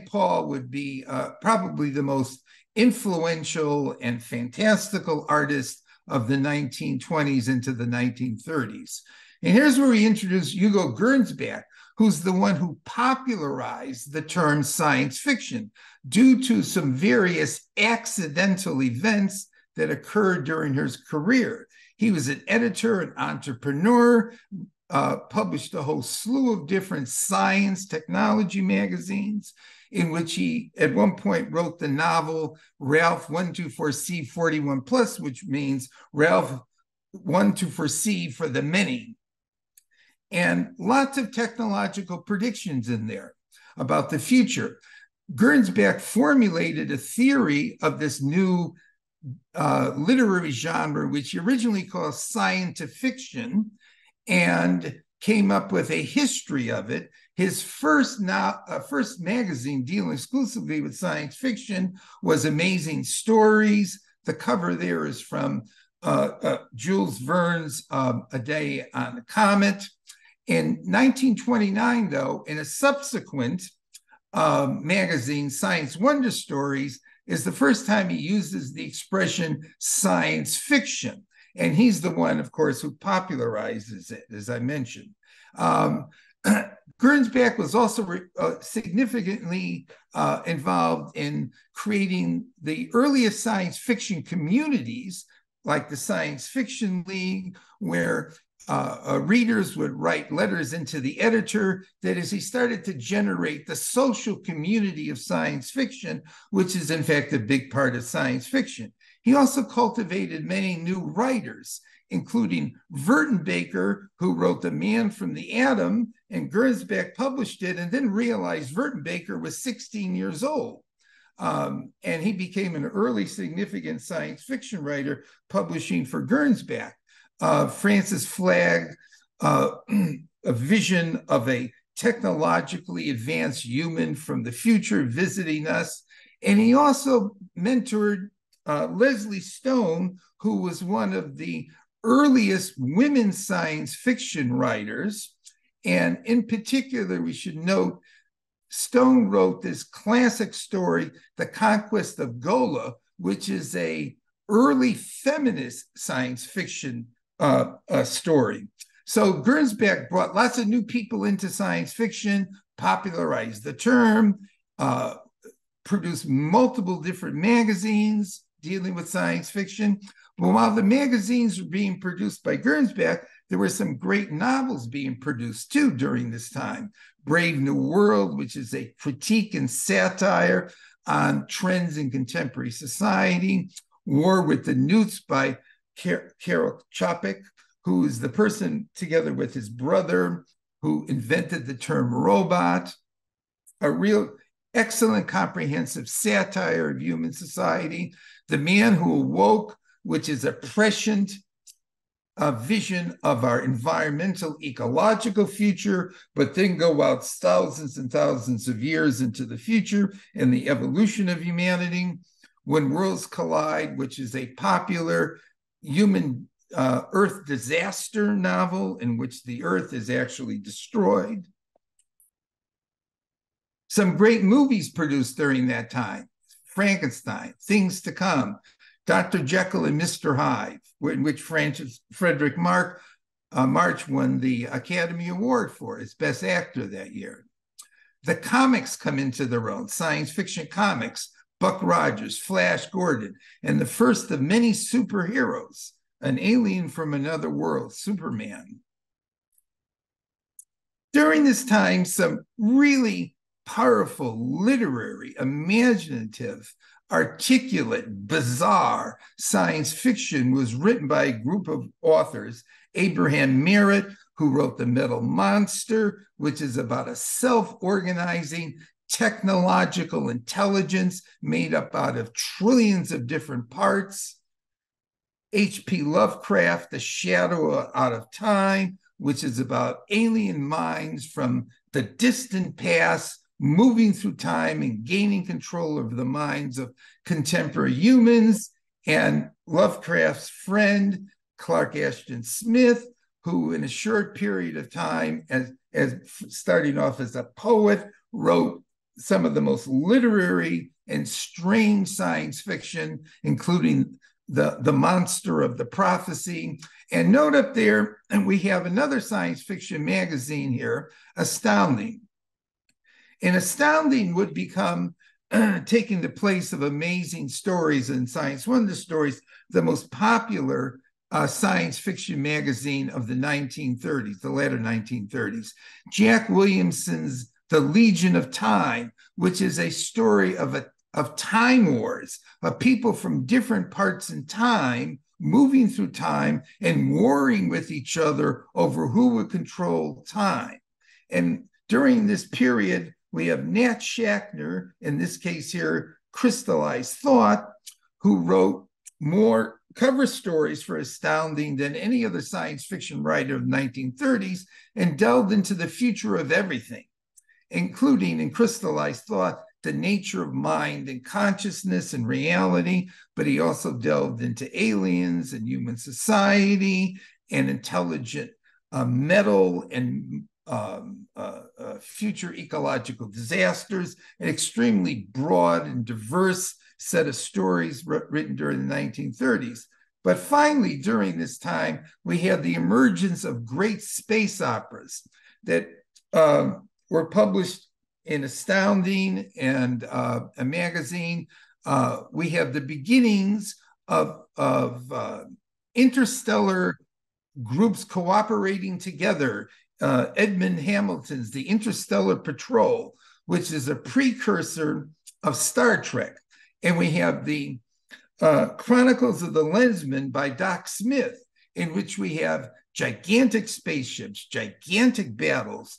Paul would be probably the most influential and fantastical artist of the 1920s into the 1930s. And here's where we introduce Hugo Gernsback, who's the one who popularized the term science fiction due to some various accidental events that occurred during his career. He was an editor, an entrepreneur, published a whole slew of different science technology magazines, in which he, at one point, wrote the novel Ralph 124C41+, which means Ralph 124C for the many. And lots of technological predictions in there about the future. Gernsback formulated a theory of this new literary genre, which he originally called scientifiction, and came up with a history of it. His first magazine dealing exclusively with science fiction was Amazing Stories. The cover there is from Jules Verne's A Day on the Comet. In 1929, though, in a subsequent magazine, Science Wonder Stories, is the first time he uses the expression science fiction. And he's the one, of course, who popularizes it, as I mentioned. Gernsback was also significantly involved in creating the earliest science fiction communities, like the Science Fiction League, where readers would write letters into the editor. That is, he started to generate the social community of science fiction, which is in fact a big part of science fiction. He also cultivated many new writers, including Vertenbaker, who wrote The Man from the Atom, and Gernsback published it and then realized Vertenbaker was 16 years old. And he became an early significant science fiction writer, publishing for Gernsback. Francis Flagg, a vision of a technologically advanced human from the future visiting us. And he also mentored Leslie Stone, who was one of the earliest women science fiction writers. And in particular, we should note, Stone wrote this classic story, The Conquest of Gola, which is a early feminist science fiction story. So Gernsback brought lots of new people into science fiction, popularized the term, produced multiple different magazines dealing with science fiction. But while the magazines were being produced by Gernsback, there were some great novels being produced too during this time. Brave New World, which is a critique and satire on trends in contemporary society. War with the Newts by Karol Čapek, who is the person together with his brother who invented the term robot. A real excellent comprehensive satire of human society. The Man Who Awoke, which is a prescient vision of our environmental, ecological future, but then go out thousands and thousands of years into the future and the evolution of humanity. When Worlds Collide, which is a popular human Earth disaster novel in which the Earth is actually destroyed. Some great movies produced during that time. Frankenstein, Things to Come, Dr. Jekyll and Mr. Hyde, in which Frederick March won the Academy Award for his Best Actor that year. The comics come into their own, science fiction comics, Buck Rogers, Flash Gordon, and the first of many superheroes, an alien from another world, Superman. During this time, some really powerful, literary, imaginative, articulate, bizarre science fiction was written by a group of authors. Abraham Merritt, who wrote The Metal Monster, which is about a self-organizing technological intelligence made up out of trillions of different parts. H.P. Lovecraft, The Shadow Out of Time, which is about alien minds from the distant past moving through time and gaining control over the minds of contemporary humans. And Lovecraft's friend, Clark Ashton Smith, who in a short period of time, as starting off as a poet, wrote some of the most literary and strange science fiction, including the Monster of the Prophecy. And note up there, and we have another science fiction magazine here, Astounding. And Astounding would become, taking the place of Amazing Stories and Science Wonder Stories, the most popular science fiction magazine of the 1930s, the latter 1930s. Jack Williamson's The Legion of Time, which is a story of time wars, of people from different parts in time, moving through time and warring with each other over who would control time. And during this period, we have Nat Schachner, in this case here, Crystallized Thought, who wrote more cover stories for Astounding than any other science fiction writer of the 1930s and delved into the future of everything, including in Crystallized Thought, the nature of mind and consciousness and reality, but he also delved into aliens and human society and intelligent metal and future ecological disasters, an extremely broad and diverse set of stories written during the 1930s. But finally, during this time, we had the emergence of great space operas that were published in Astounding and a magazine. We have the beginnings of interstellar groups cooperating together. Edmond Hamilton's The Interstellar Patrol, which is a precursor of Star Trek. And we have the Chronicles of the Lensman by Doc Smith, in which we have gigantic spaceships, gigantic battles,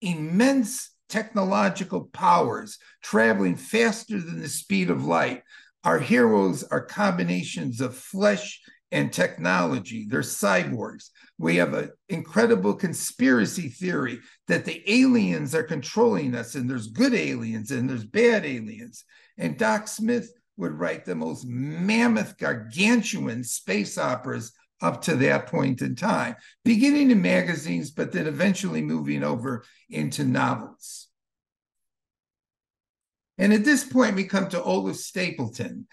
immense technological powers traveling faster than the speed of light. Our heroes are combinations of flesh and technology. They're cyborgs. We have an incredible conspiracy theory that the aliens are controlling us, and there's good aliens and there's bad aliens. And Doc Smith would write the most mammoth, gargantuan space operas up to that point in time, beginning in magazines, but then eventually moving over into novels. And at this point, we come to Olaf Stapleton.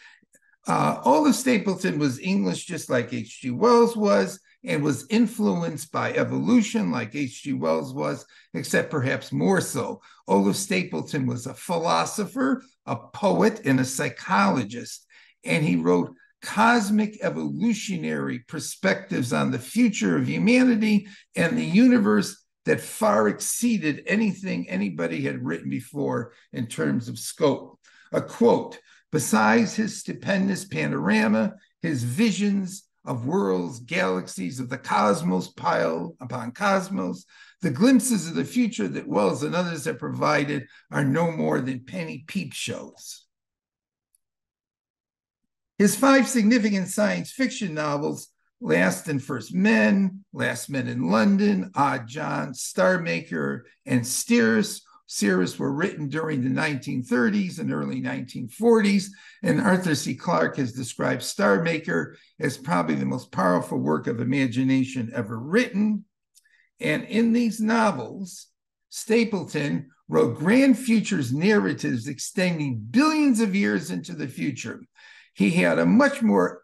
Olaf Stapleton was English just like H.G. Wells was, and was influenced by evolution like H.G. Wells was, except perhaps more so. Olaf Stapleton was a philosopher, a poet, and a psychologist, and he wrote cosmic evolutionary perspectives on the future of humanity and the universe that far exceeded anything anybody had written before in terms of scope. A quote, "Besides his stupendous panorama, his visions of worlds, galaxies, of the cosmos pile upon cosmos, the glimpses of the future that Wells and others have provided are no more than penny peep shows." His five significant science fiction novels, Last and First Men, Last Men in London, Odd John, Starmaker, and Ceres were written during the 1930s and early 1940s, and Arthur C. Clarke has described Starmaker as probably the most powerful work of imagination ever written. And in these novels, Stapleton wrote grand futures narratives extending billions of years into the future. He had a much more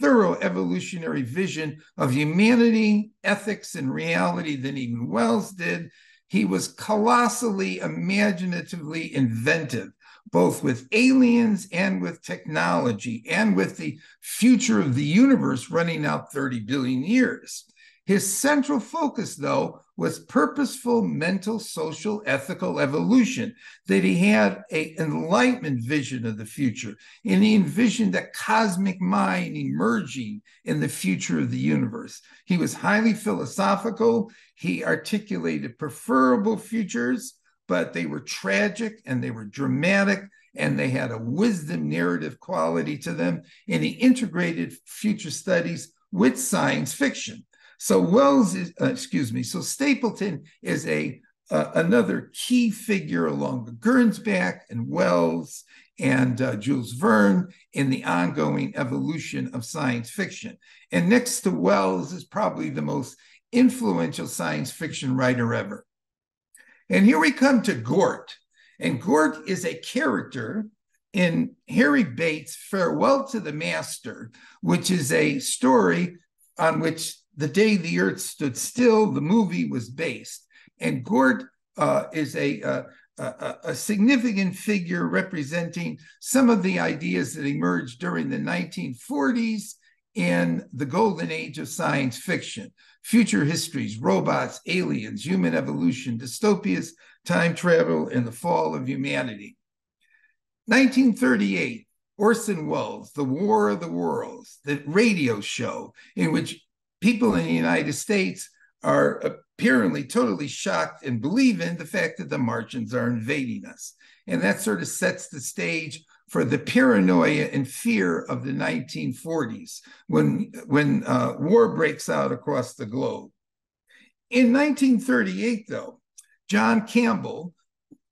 thorough evolutionary vision of humanity, ethics, and reality than even Wells did. He was colossally imaginatively inventive, both with aliens and with technology and with the future of the universe running out 30 billion years. His central focus, though, was purposeful mental, social, ethical evolution, that he had an enlightenment vision of the future, and he envisioned a cosmic mind emerging in the future of the universe. He was highly philosophical. He articulated preferable futures, but they were tragic and they were dramatic, and they had a wisdom narrative quality to them, and he integrated future studies with science fiction. So Stapleton is another key figure along with Gernsback and Wells and Jules Verne in the ongoing evolution of science fiction. And next to Wells is probably the most influential science fiction writer ever. And here we come to Gort. And Gort is a character in Harry Bates' Farewell to the Master, which is a story on which The Day the Earth Stood Still, the movie, was based. And Gort is a significant figure representing some of the ideas that emerged during the 1940s in the golden age of science fiction. Future histories, robots, aliens, human evolution, dystopias, time travel, and the fall of humanity. 1938, Orson Welles, The War of the Worlds, the radio show in which people in the United States are apparently totally shocked and believe in the fact that the Martians are invading us. And that sort of sets the stage for the paranoia and fear of the 1940s when war breaks out across the globe. In 1938, though, John Campbell,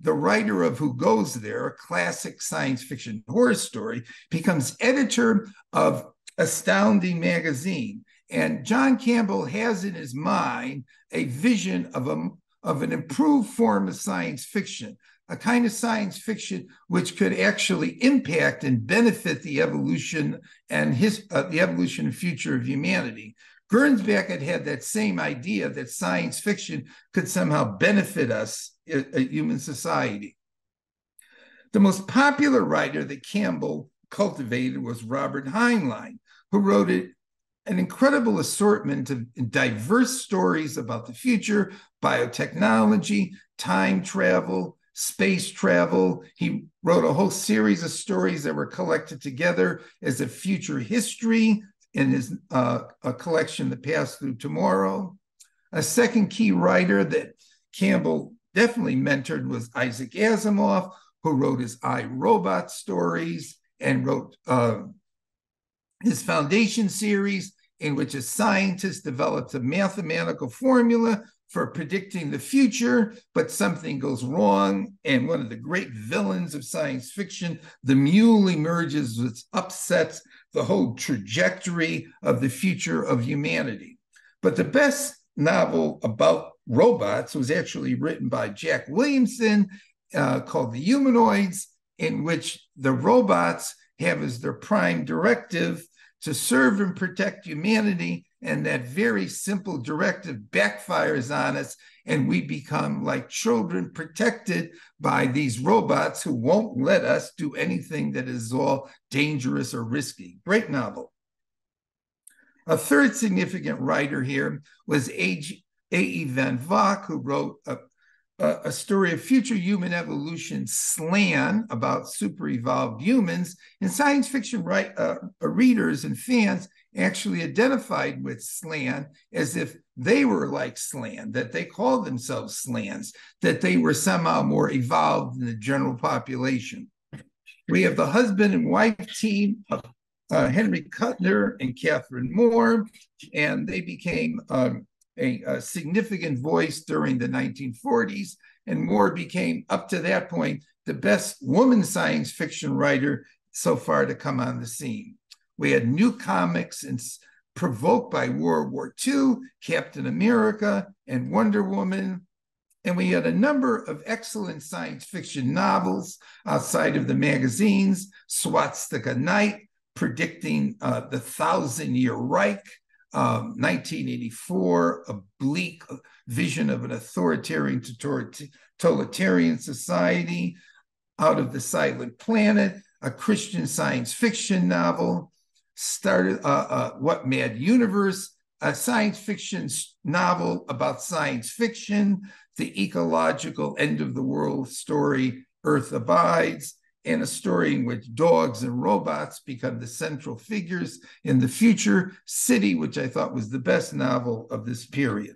the writer of Who Goes There, a classic science fiction horror story, becomes editor of Astounding magazine. And John Campbell has in his mind a vision of an improved form of science fiction, a kind of science fiction which could actually impact and benefit the evolution and the evolution and future of humanity. Gernsback had that same idea that science fiction could somehow benefit us, a human society. The most popular writer that Campbell cultivated was Robert Heinlein, who wrote an incredible assortment of diverse stories about the future, biotechnology, time travel, space travel. He wrote a whole series of stories that were collected together as a future history in his a collection, The Past Through Tomorrow. A second key writer that Campbell definitely mentored was Isaac Asimov, who wrote his I, Robot stories and wrote his Foundation series, in which a scientist develops a mathematical formula for predicting the future, but something goes wrong, and one of the great villains of science fiction, the mule, emerges, which upsets the whole trajectory of the future of humanity. But the best novel about robots was actually written by Jack Williamson, called The Humanoids, in which the robots have as their prime directive to serve and protect humanity, and that very simple directive backfires on us, and we become like children protected by these robots who won't let us do anything that is all dangerous or risky. Great novel. A third significant writer here was A.E. Van Vogt, who wrote a story of future human evolution, SLAN, about super-evolved humans, and science fiction readers and fans actually identified with SLAN as if they were like SLAN, that they called themselves SLANs, that they were somehow more evolved than the general population. We have the husband and wife team of Henry Kuttner and Catherine Moore, and they became a significant voice during the 1940s, and Moore became, up to that point, the best woman science fiction writer so far to come on the scene. We had new comics provoked by World War II, Captain America, and Wonder Woman, and we had a number of excellent science fiction novels outside of the magazines, Swastika Night, predicting the Thousand-Year Reich, 1984, a bleak vision of an authoritarian totalitarian society, Out of the Silent Planet, a Christian science fiction novel, What Mad Universe, a science fiction novel about science fiction, the ecological end of the world story, Earth Abides, and a story in which dogs and robots become the central figures in the future, City, which I thought was the best novel of this period.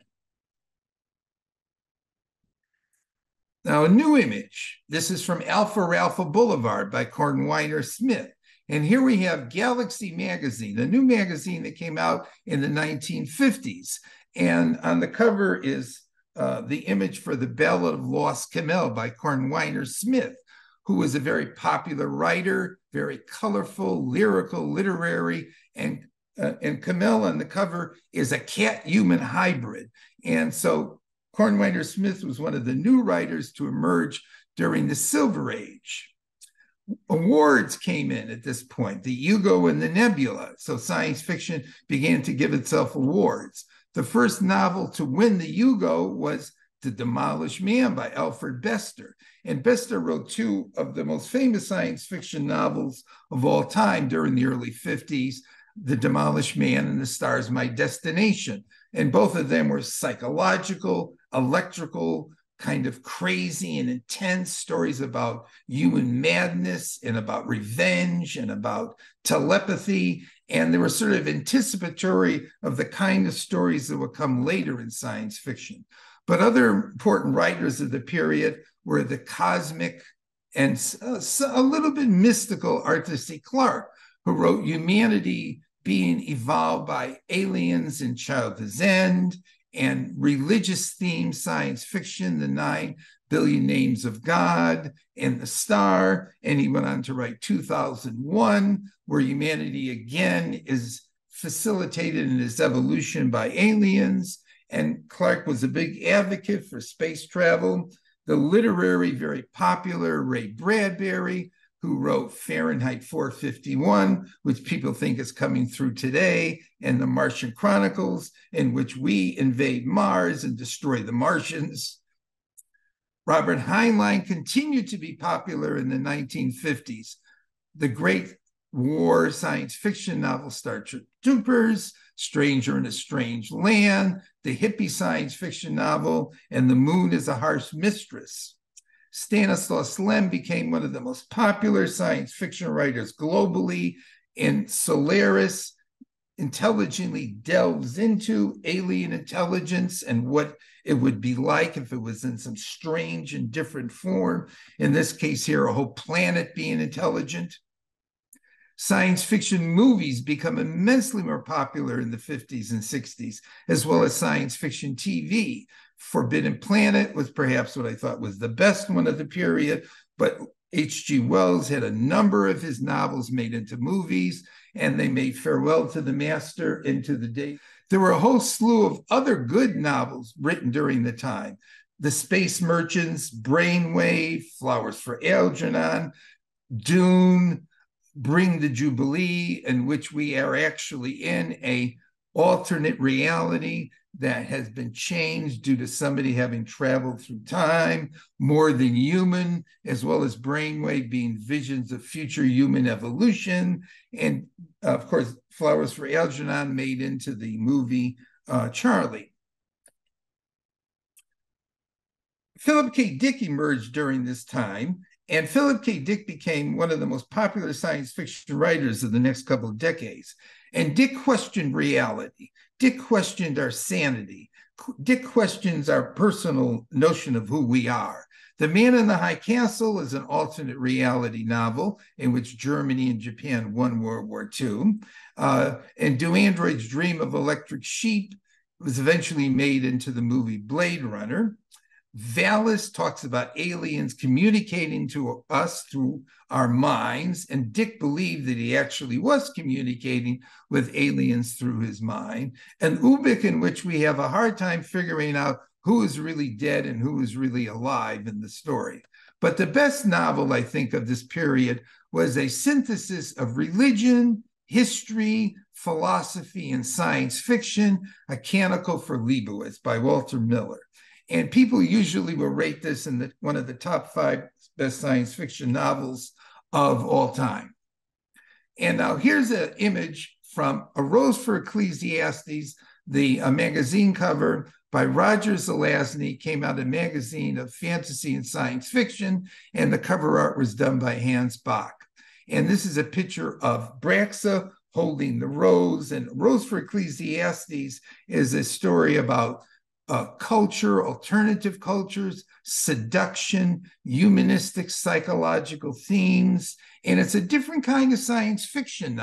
Now, a new image. This is from Alpha Ralph Boulevard by Cornweiner Smith. And here we have Galaxy Magazine, a new magazine that came out in the 1950s. And on the cover is the image for The Ballad of Lost Camel by Cornweiner Smith, who was a very popular writer, very colorful, lyrical, literary, and Camel on the cover is a cat-human hybrid. And so Cornweiner Smith was one of the new writers to emerge during the Silver Age. Awards came in at this point, the Hugo and the Nebula. So science fiction began to give itself awards. The first novel to win the Hugo was The Demolished Man by Alfred Bester. And Bester wrote two of the most famous science fiction novels of all time during the early 50s, The Demolished Man and The Star's My Destination. And both of them were psychological, electrical, kind of crazy and intense stories about human madness and about revenge and about telepathy. And they were sort of anticipatory of the kind of stories that would come later in science fiction. But other important writers of the period were the cosmic and a little bit mystical Arthur C. Clarke, who wrote Humanity Being Evolved by Aliens and Child's End, and religious-themed science fiction, The 9 Billion Names of God, and The Star. And he went on to write 2001, where humanity again is facilitated in its evolution by aliens. And Clarke was a big advocate for space travel. the literary, very popular Ray Bradbury, who wrote Fahrenheit 451, which people think is coming through today, and the Martian Chronicles, in which we invade Mars and destroy the Martians. Robert Heinlein continued to be popular in the 1950s. The great war science fiction novel Star Trek Troopers, Stranger in a Strange Land, the hippie science fiction novel, and The Moon is a Harsh Mistress. Stanislaus Lem became one of the most popular science fiction writers globally, and Solaris intelligently delves into alien intelligence and what it would be like if it was in some strange and different form. In this case here, a whole planet being intelligent. Science fiction movies become immensely more popular in the 50s and 60s, as well as science fiction TV. Forbidden Planet was perhaps what I thought was the best one of the period, but H.G. Wells had a number of his novels made into movies, and they made Farewell to the Master into the day. There were a whole slew of other good novels written during the time. The Space Merchants, Brainwave, Flowers for Algernon, Dune, Bring the Jubilee, in which we are actually in an alternate reality that has been changed due to somebody having traveled through time, More Than Human, as well as Brainwave being visions of future human evolution. And of course, Flowers for Algernon made into the movie Charlie. Philip K. Dick emerged during this time, and Philip K. Dick became one of the most popular science fiction writers of the next couple of decades. And Dick questioned reality. Dick questioned our sanity. Dick questions our personal notion of who we are. The Man in the High Castle is an alternate reality novel in which Germany and Japan won World War II. And Do Androids Dream of Electric Sheep was eventually made into the movie Blade Runner. Valis talks about aliens communicating to us through our minds, and Dick believed that he actually was communicating with aliens through his mind. And Ubik, in which we have a hard time figuring out who is really dead and who is really alive in the story. But the best novel, I think, of this period was a synthesis of religion, history, philosophy, and science fiction, A Canticle for Leibowitz by Walter Miller. And people usually will rate this in one of the top 5 best science fiction novels of all time. And now here's an image from A Rose for Ecclesiastes, the magazine cover by Roger Zelazny, came out a magazine of fantasy and science fiction, and the cover art was done by Hans Bach. And this is a picture of Braxa holding the rose, and Rose for Ecclesiastes is a story about culture, alternative cultures, seduction, humanistic psychological themes, and it's a different kind of science fiction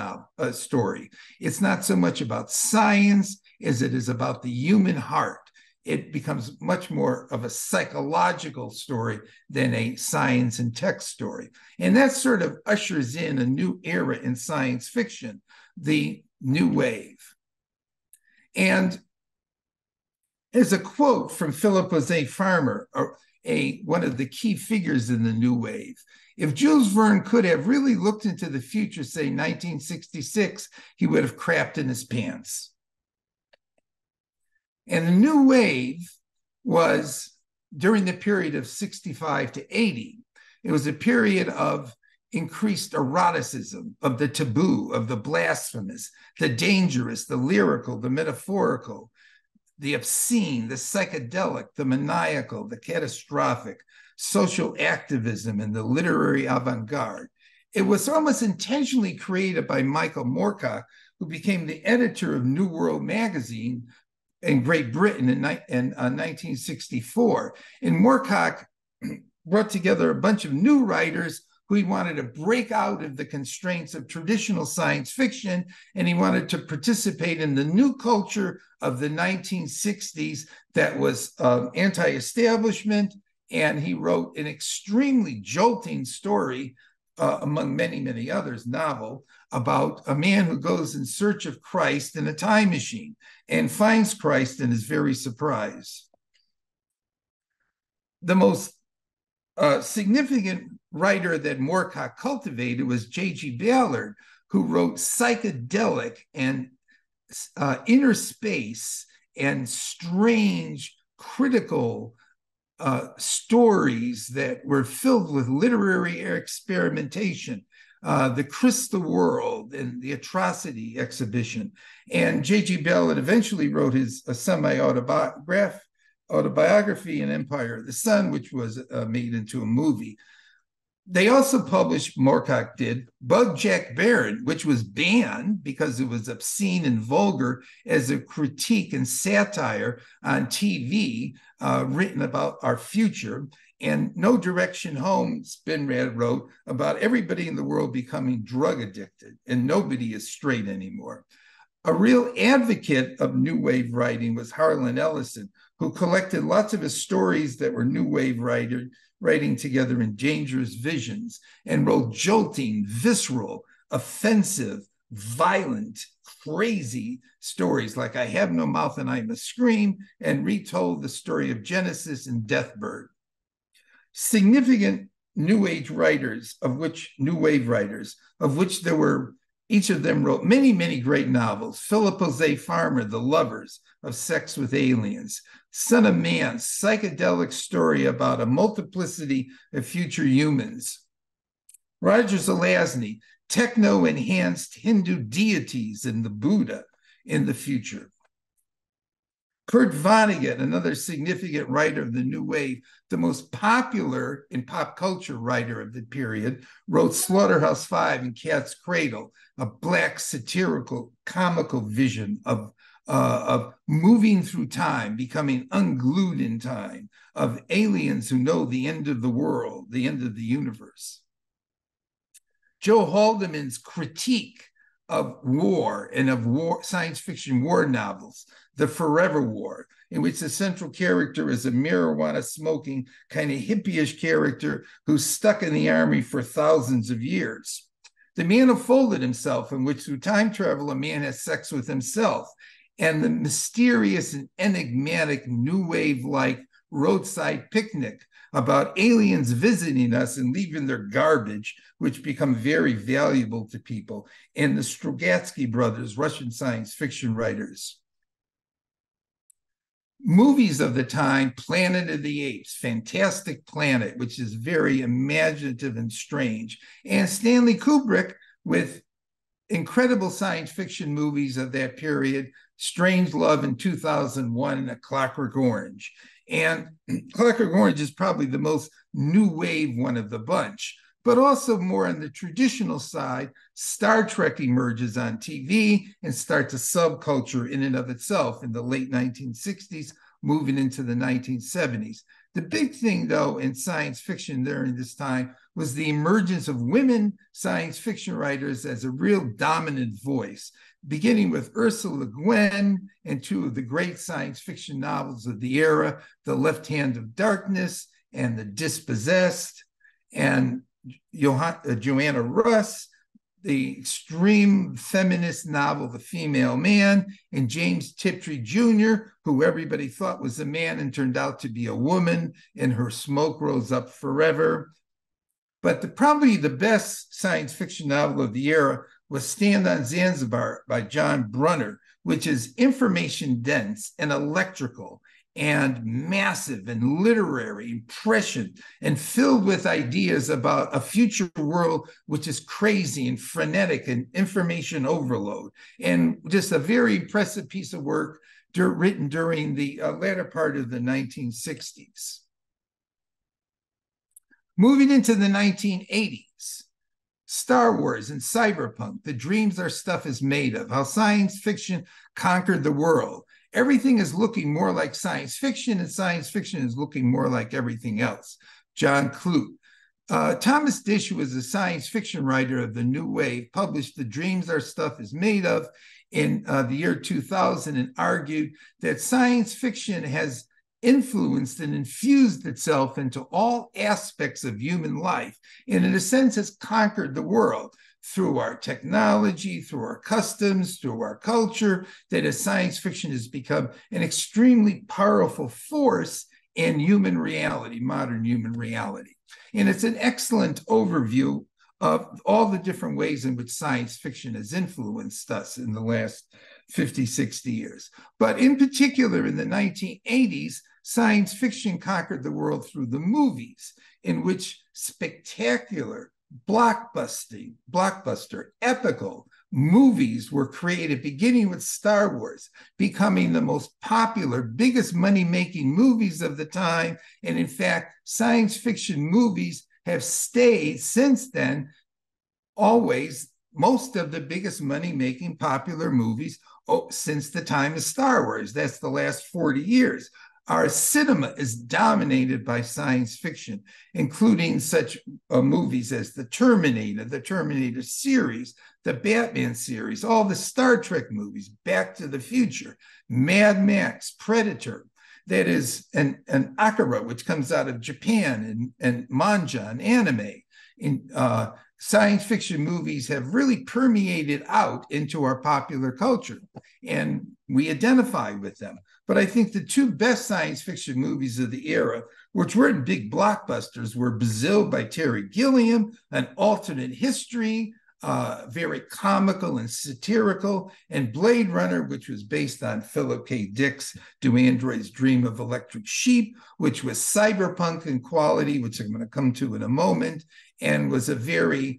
story. It's not so much about science as it is about the human heart. It becomes much more of a psychological story than a science and tech story. And that sort of ushers in a new era in science fiction, the New Wave. And there's a quote from Philip Jose Farmer, one of the key figures in the New Wave. If Jules Verne could have really looked into the future, say 1966, he would have crapped in his pants. And the New Wave was during the period of 65 to 80. It was a period of increased eroticism, of the taboo, of the blasphemous, the dangerous, the lyrical, the metaphorical, the obscene, the psychedelic, the maniacal, the catastrophic, social activism, and the literary avant-garde. It was almost intentionally created by Michael Moorcock, who became the editor of New World magazine in Great Britain in 1964. And Moorcock brought together a bunch of new writers who he wanted to break out of the constraints of traditional science fiction, and he wanted to participate in the new culture of the 1960s that was anti-establishment, and he wrote an extremely jolting story, among many, many others, novel, about a man who goes in search of Christ in a time machine and finds Christ and is very surprised. The most A significant writer that Moorcock cultivated was J.G. Ballard, who wrote psychedelic and inner space and strange, critical stories that were filled with literary experimentation. The Crystal World and the Atrocity Exhibition. And J.G. Ballard eventually wrote his semi-autobiography in Empire of the Sun, which was made into a movie. They also published, Moorcock did, Bug Jack Baron, which was banned because it was obscene and vulgar as a critique and satire on TV written about our future. And No Direction Home, Spinrad wrote about everybody in the world becoming drug addicted and nobody is straight anymore. A real advocate of New Wave writing was Harlan Ellison, who collected lots of his stories that were New Wave writing together in Dangerous Visions and wrote jolting, visceral, offensive, violent, crazy stories like I Have No Mouth and I Must Scream, and retold the story of Genesis and Deathbird. Significant New Age writers, of which New Wave writers, of which there were, each of them wrote many, many great novels. Philip Jose Farmer, The Lovers of Sex with Aliens, Son of Man, psychedelic story about a multiplicity of future humans. Roger Zelazny, techno-enhanced Hindu deities and the Buddha in the future. Kurt Vonnegut, another significant writer of the New Wave, the most popular in pop culture writer of the period, wrote Slaughterhouse-Five and Cat's Cradle, a black satirical, comical vision of moving through time, becoming unglued in time, of aliens who know the end of the world, the end of the universe. Joe Haldeman's critique of war and of science fiction war novels, The Forever War, in which the central character is a marijuana-smoking, kind of hippie-ish character who's stuck in the army for thousands of years. The Manifolded Himself, in which through time travel, a man has sex with himself, and the mysterious and enigmatic New Wave-like Roadside Picnic about aliens visiting us and leaving their garbage, which become very valuable to people, and the Strugatsky brothers, Russian science fiction writers. Movies of the time, Planet of the Apes, Fantastic Planet, which is very imaginative and strange, and Stanley Kubrick with incredible science fiction movies of that period, Strange Love in 2001 and A Clockwork Orange. And Clockwork Orange is probably the most New Wave one of the bunch, but also more on the traditional side, Star Trek emerges on TV and starts a subculture in and of itself in the late 1960s, moving into the 1970s. The big thing, though, in science fiction during this time was the emergence of women science fiction writers as a real dominant voice, beginning with Ursula Le Guin and two of the great science fiction novels of the era, The Left Hand of Darkness and The Dispossessed, and Joanna Russ, the extreme feminist novel, The Female Man, and James Tiptree Jr., who everybody thought was a man and turned out to be a woman, and Her Smoke Rose Up Forever. But probably the best science fiction novel of the era was Stand on Zanzibar by John Brunner, which is information dense and electrical and massive and literary impression and filled with ideas about a future world which is crazy and frenetic and information overload, and just a very impressive piece of work written during the latter part of the 1960s. Moving into the 1980s, Star Wars and cyberpunk, the dreams our stuff is made of, how science fiction conquered the world. Everything is looking more like science fiction, and science fiction is looking more like everything else. John Clute. Thomas Dish, who was a science fiction writer of the New Wave, published The Dreams Our Stuff Is Made Of in the year 2000 and argued that science fiction has influenced and infused itself into all aspects of human life, and in a sense has conquered the world. Through our technology, through our customs, through our culture, that as science fiction has become an extremely powerful force in human reality, modern human reality. And it's an excellent overview of all the different ways in which science fiction has influenced us in the last 50, 60 years. But in particular, in the 1980s, science fiction conquered the world through the movies, in which spectacular, blockbuster, epical movies were created, beginning with Star Wars, becoming the most popular, biggest money-making movies of the time. And in fact, science fiction movies have stayed since then, always most of the biggest money-making popular movies since the time of Star Wars. That's the last 40 years. Our cinema is dominated by science fiction, including such movies as the Terminator series, the Batman series, all the Star Trek movies, Back to the Future, Mad Max, Predator, that is an akara, which comes out of Japan, and manga and anime. Science fiction movies have really permeated out into our popular culture, and we identify with them. But I think the two best science fiction movies of the era, which weren't big blockbusters, were Brazil by Terry Gilliam, An Alternate History, very comical and satirical, and Blade Runner, which was based on Philip K. Dick's Do Androids Dream of Electric Sheep, which was cyberpunk in quality, which I'm going to come to in a moment, and was a very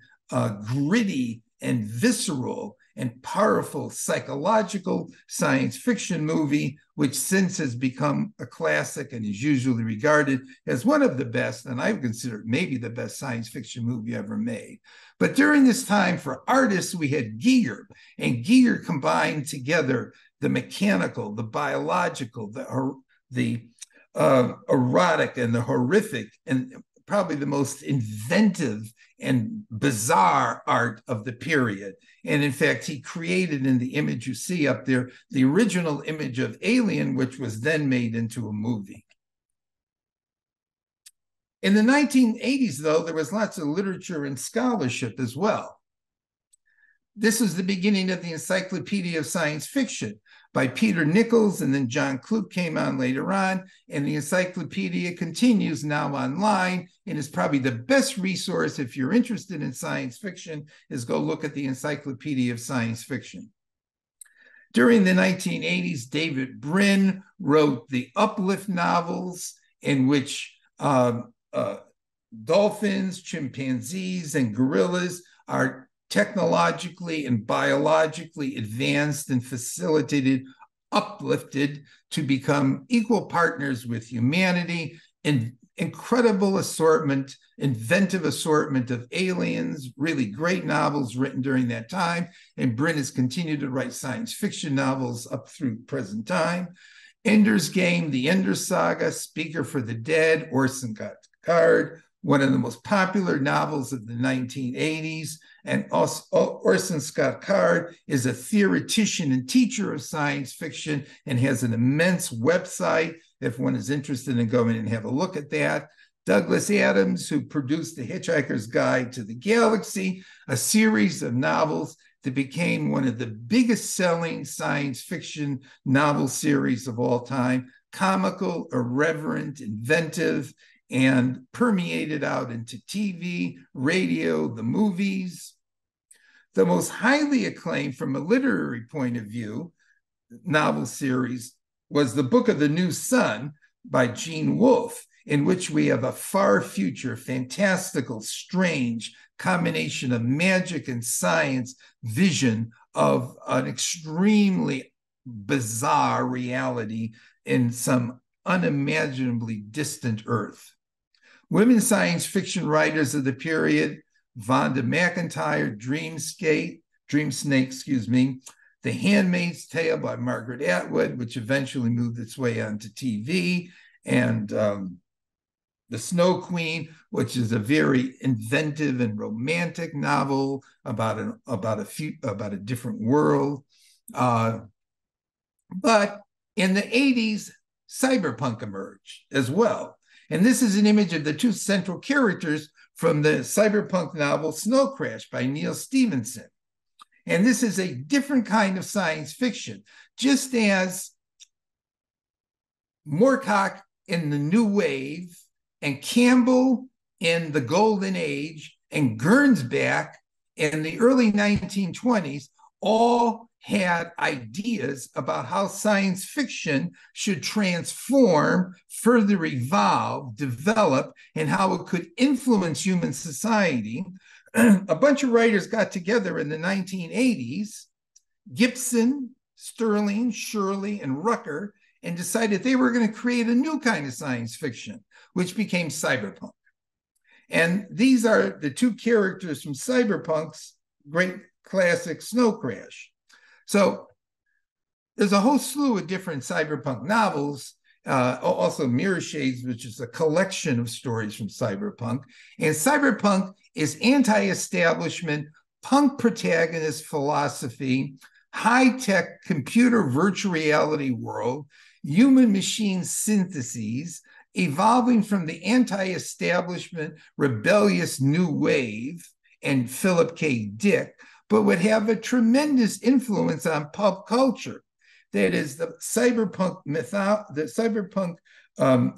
gritty and visceral and powerful psychological science fiction movie, which since has become a classic and is usually regarded as one of the best, and I would consider it maybe the best science fiction movie ever made. But during this time, for artists, we had Giger, and Giger combined together the mechanical, the biological, the erotic, and the horrific, and probably the most inventive and bizarre art of the period. And in fact, he created, in the image you see up there, the original image of Alien, which was then made into a movie. In the 1980s, though, there was lots of literature and scholarship as well. This is the beginning of the Encyclopedia of Science Fiction by Peter Nichols, and then John Clute came on later on, and the encyclopedia continues now online, and is probably the best resource if you're interested in science fiction, is go look at the Encyclopedia of Science Fiction. During the 1980s, David Brin wrote the Uplift novels, in which dolphins, chimpanzees, and gorillas are technologically and biologically advanced and facilitated, uplifted to become equal partners with humanity. An incredible assortment, inventive assortment of aliens, really great novels written during that time. And Brin has continued to write science fiction novels up through present time. Ender's Game, The Ender's Saga, Speaker for the Dead, Orson Scott Card, one of the most popular novels of the 1980s. And Orson Scott Card is a theoretician and teacher of science fiction, and has an immense website if one is interested in going and have a look at that. Douglas Adams, who produced The Hitchhiker's Guide to the Galaxy, a series of novels that became one of the biggest selling science fiction novel series of all time, comical, irreverent, inventive, and permeated out into TV, radio, the movies. The most highly acclaimed from a literary point of view novel series was The Book of the New Sun by Gene Wolfe, in which we have a far future, fantastical, strange combination of magic and science vision of an extremely bizarre reality in some unimaginably distant Earth. Women science fiction writers of the period: Vonda McIntyre, Dream Snake, The Handmaid's Tale by Margaret Atwood, which eventually moved its way onto TV, and The Snow Queen, which is a very inventive and romantic novel about a different world. But in the 80s, cyberpunk emerged as well. And this is an image of the two central characters from the cyberpunk novel Snow Crash by Neal Stephenson. And this is a different kind of science fiction. Just as Moorcock in the New Wave and Campbell in the Golden Age and Gernsback in the early 1920s all had ideas about how science fiction should transform, further evolve, develop, and how it could influence human society. A bunch of writers got together in the 1980s, Gibson, Sterling, Shirley, and Rucker, and decided they were going to create a new kind of science fiction, which became cyberpunk. And these are the two characters from Cyberpunk's great classic Snow Crash. So there's a whole slew of different cyberpunk novels, also Mirror Shades, which is a collection of stories from cyberpunk. And cyberpunk is anti-establishment, punk protagonist philosophy, high-tech computer virtual reality world, human-machine syntheses, evolving from the anti-establishment rebellious New Wave and Philip K. Dick, but would have a tremendous influence on pop culture. That is the cyberpunk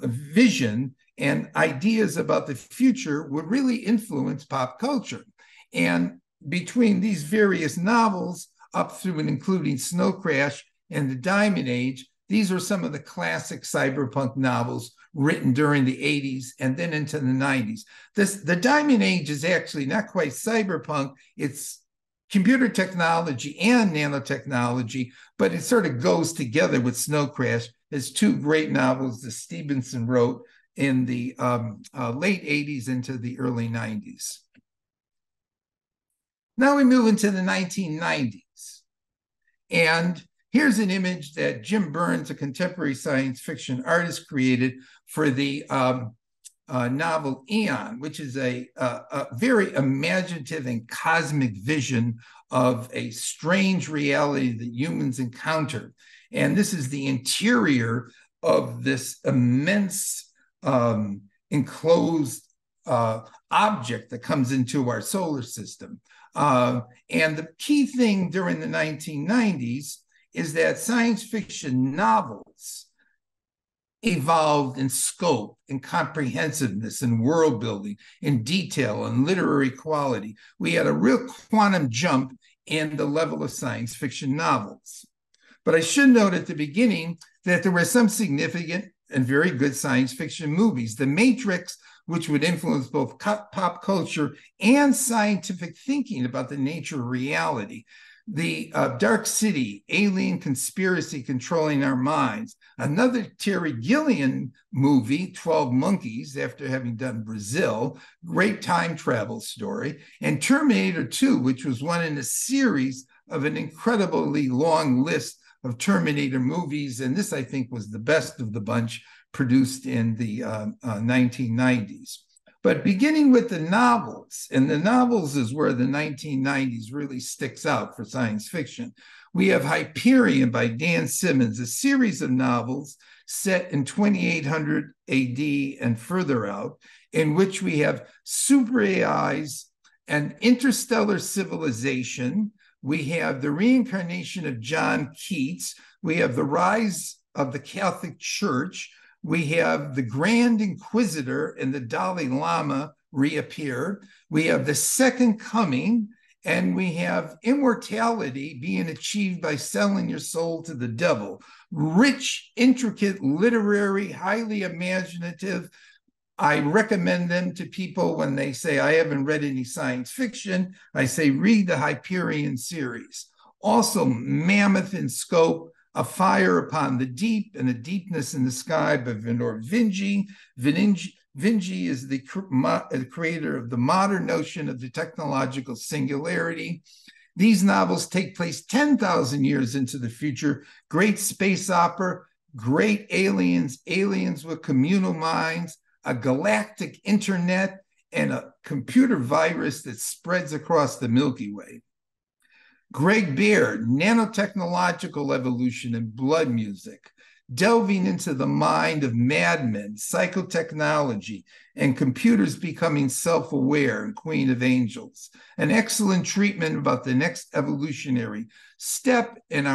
vision and ideas about the future would really influence pop culture. And between these various novels, up through and including Snow Crash and the Diamond Age, these are some of the classic cyberpunk novels written during the 80s and then into the 90s. The Diamond Age is actually not quite cyberpunk. It's computer technology and nanotechnology, but it sort of goes together with Snow Crash. There's two great novels that Stevenson wrote in the late 80s into the early 90s. Now we move into the 1990s. And here's an image that Jim Burns, a contemporary science fiction artist, created for the novel Eon, which is a very imaginative and cosmic vision of a strange reality that humans encounter. And this is the interior of this immense enclosed object that comes into our solar system. And the key thing during the 1990s is that science fiction novels evolved in scope, in comprehensiveness, in world building, in detail, and literary quality. We had a real quantum jump in the level of science fiction novels. But I should note at the beginning that there were some significant and very good science fiction movies. The Matrix, which would influence both pop culture and scientific thinking about the nature of reality. The Dark City, alien conspiracy controlling our minds. Another Terry Gilliam movie, 12 Monkeys, after having done Brazil, great time travel story. And Terminator 2, which was one in a series of an incredibly long list of Terminator movies. And this, I think, was the best of the bunch produced in the 1990s. But beginning with the novels, and the novels is where the 1990s really sticks out for science fiction. We have Hyperion by Dan Simmons, a series of novels set in 2800 AD and further out, in which we have super AIs and interstellar civilization. We have the reincarnation of John Keats. We have the rise of the Catholic Church. We have the Grand Inquisitor and the Dalai Lama reappear. We have the Second Coming, and we have immortality being achieved by selling your soul to the devil. Rich, intricate, literary, highly imaginative. I recommend them to people when they say, I haven't read any science fiction. I say, read the Hyperion series. Also, mammoth in scope. A Fire Upon the Deep and A Deepness in the Sky by Vinod Vinci. Vinci is the creator of the modern notion of the technological singularity. These novels take place 10,000 years into the future. Great space opera, great aliens, aliens with communal minds, a galactic internet, and a computer virus that spreads across the Milky Way. Greg Beard, Nanotechnological Evolution in Blood Music. delving into the mind of madmen, psychotechnology, and computers becoming self-aware and Queen of Angels. An excellent treatment about the next evolutionary step in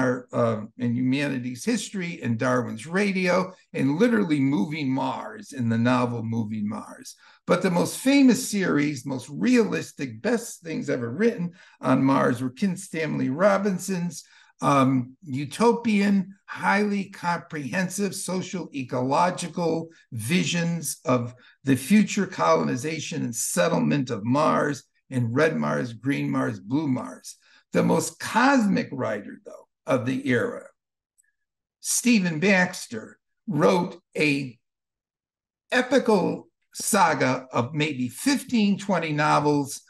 humanity's history and Darwin's radio, and literally Moving Mars in the novel Moving Mars. But the most famous series, most realistic, best things ever written on Mars were Kin Stanley Robinson's utopian, highly comprehensive social ecological visions of the future colonization and settlement of Mars, and Red Mars, Green Mars, Blue Mars. The most cosmic writer, though, of the era, Stephen Baxter, wrote a epical saga of maybe 15, 20 novels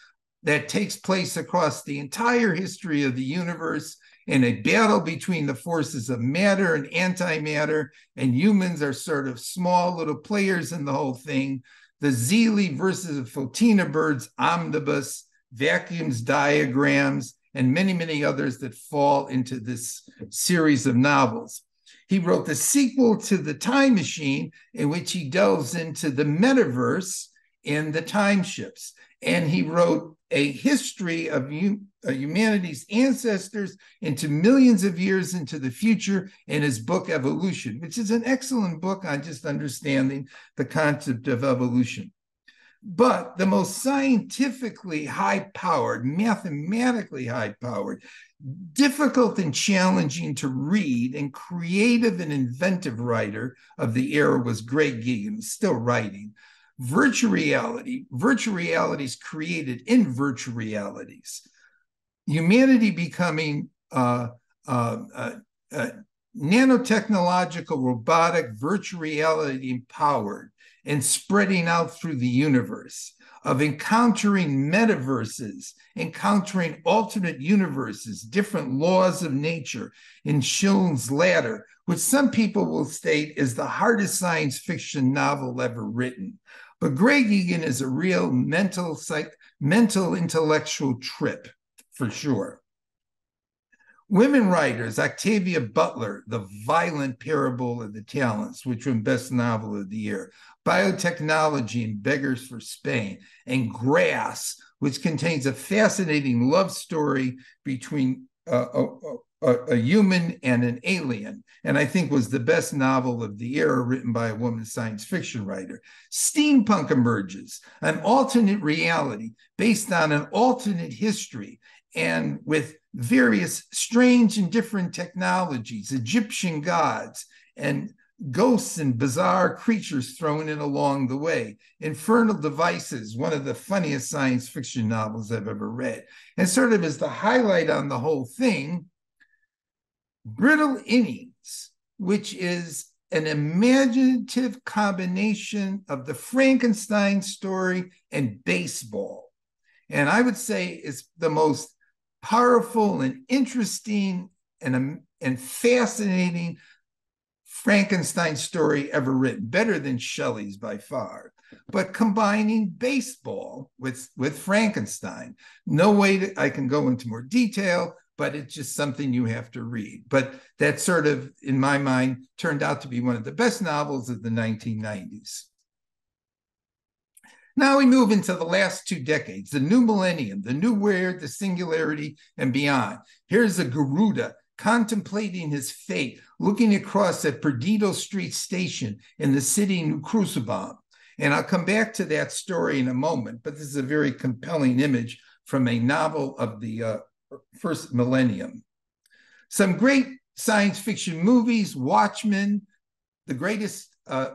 that takes place across the entire history of the universe in a battle between the forces of matter and antimatter, and humans are sort of small little players in the whole thing. The Zelee versus the Fotina birds, omnibus, vacuums, diagrams, and many, many others that fall into this series of novels. He wrote the sequel to The Time Machine, in which he delves into the metaverse and the time ships. And he wrote a history of humanity's ancestors into millions of years into the future in his book Evolution, which is an excellent book on just understanding the concept of evolution. But the most scientifically high-powered, mathematically high-powered, difficult and challenging to read, and creative and inventive writer of the era was Greg Giegan, who's still writing. Virtual realities created in virtual realities. Humanity becoming nanotechnological, robotic, virtual reality empowered, and spreading out through the universe, of encountering metaverses, encountering alternate universes, different laws of nature, in Schill's Ladder, which some people will state is the hardest science fiction novel ever written. But Greg Giegan is a real mental intellectual trip, for sure. Women writers, Octavia Butler, The Violent Parable of the Talents, which won Best Novel of the Year, Biotechnology and Beggars for Spain, and Grass, which contains a fascinating love story between a human and an alien, and I think was the best novel of the era written by a woman science fiction writer. Steampunk emerges, an alternate reality based on an alternate history, and with various strange and different technologies, Egyptian gods, and ghosts and bizarre creatures thrown in along the way. Infernal Devices, one of the funniest science fiction novels I've ever read. And sort of as the highlight on the whole thing, Brittle Innings, which is an imaginative combination of the Frankenstein story and baseball. And I would say it's the most powerful and interesting and fascinating Frankenstein story ever written, better than Shelley's by far. But combining baseball with Frankenstein, no way that I can go into more detail, but it's just something you have to read. But that sort of, in my mind, turned out to be one of the best novels of the 1990s. Now we move into the last two decades, the new millennium, the new where, the singularity, and beyond. Here's a Garuda contemplating his fate, looking across at Perdido Street Station in the city New Crucibam. And I'll come back to that story in a moment, but this is a very compelling image from a novel of the first millennium. Some great science fiction movies, Watchmen, the greatest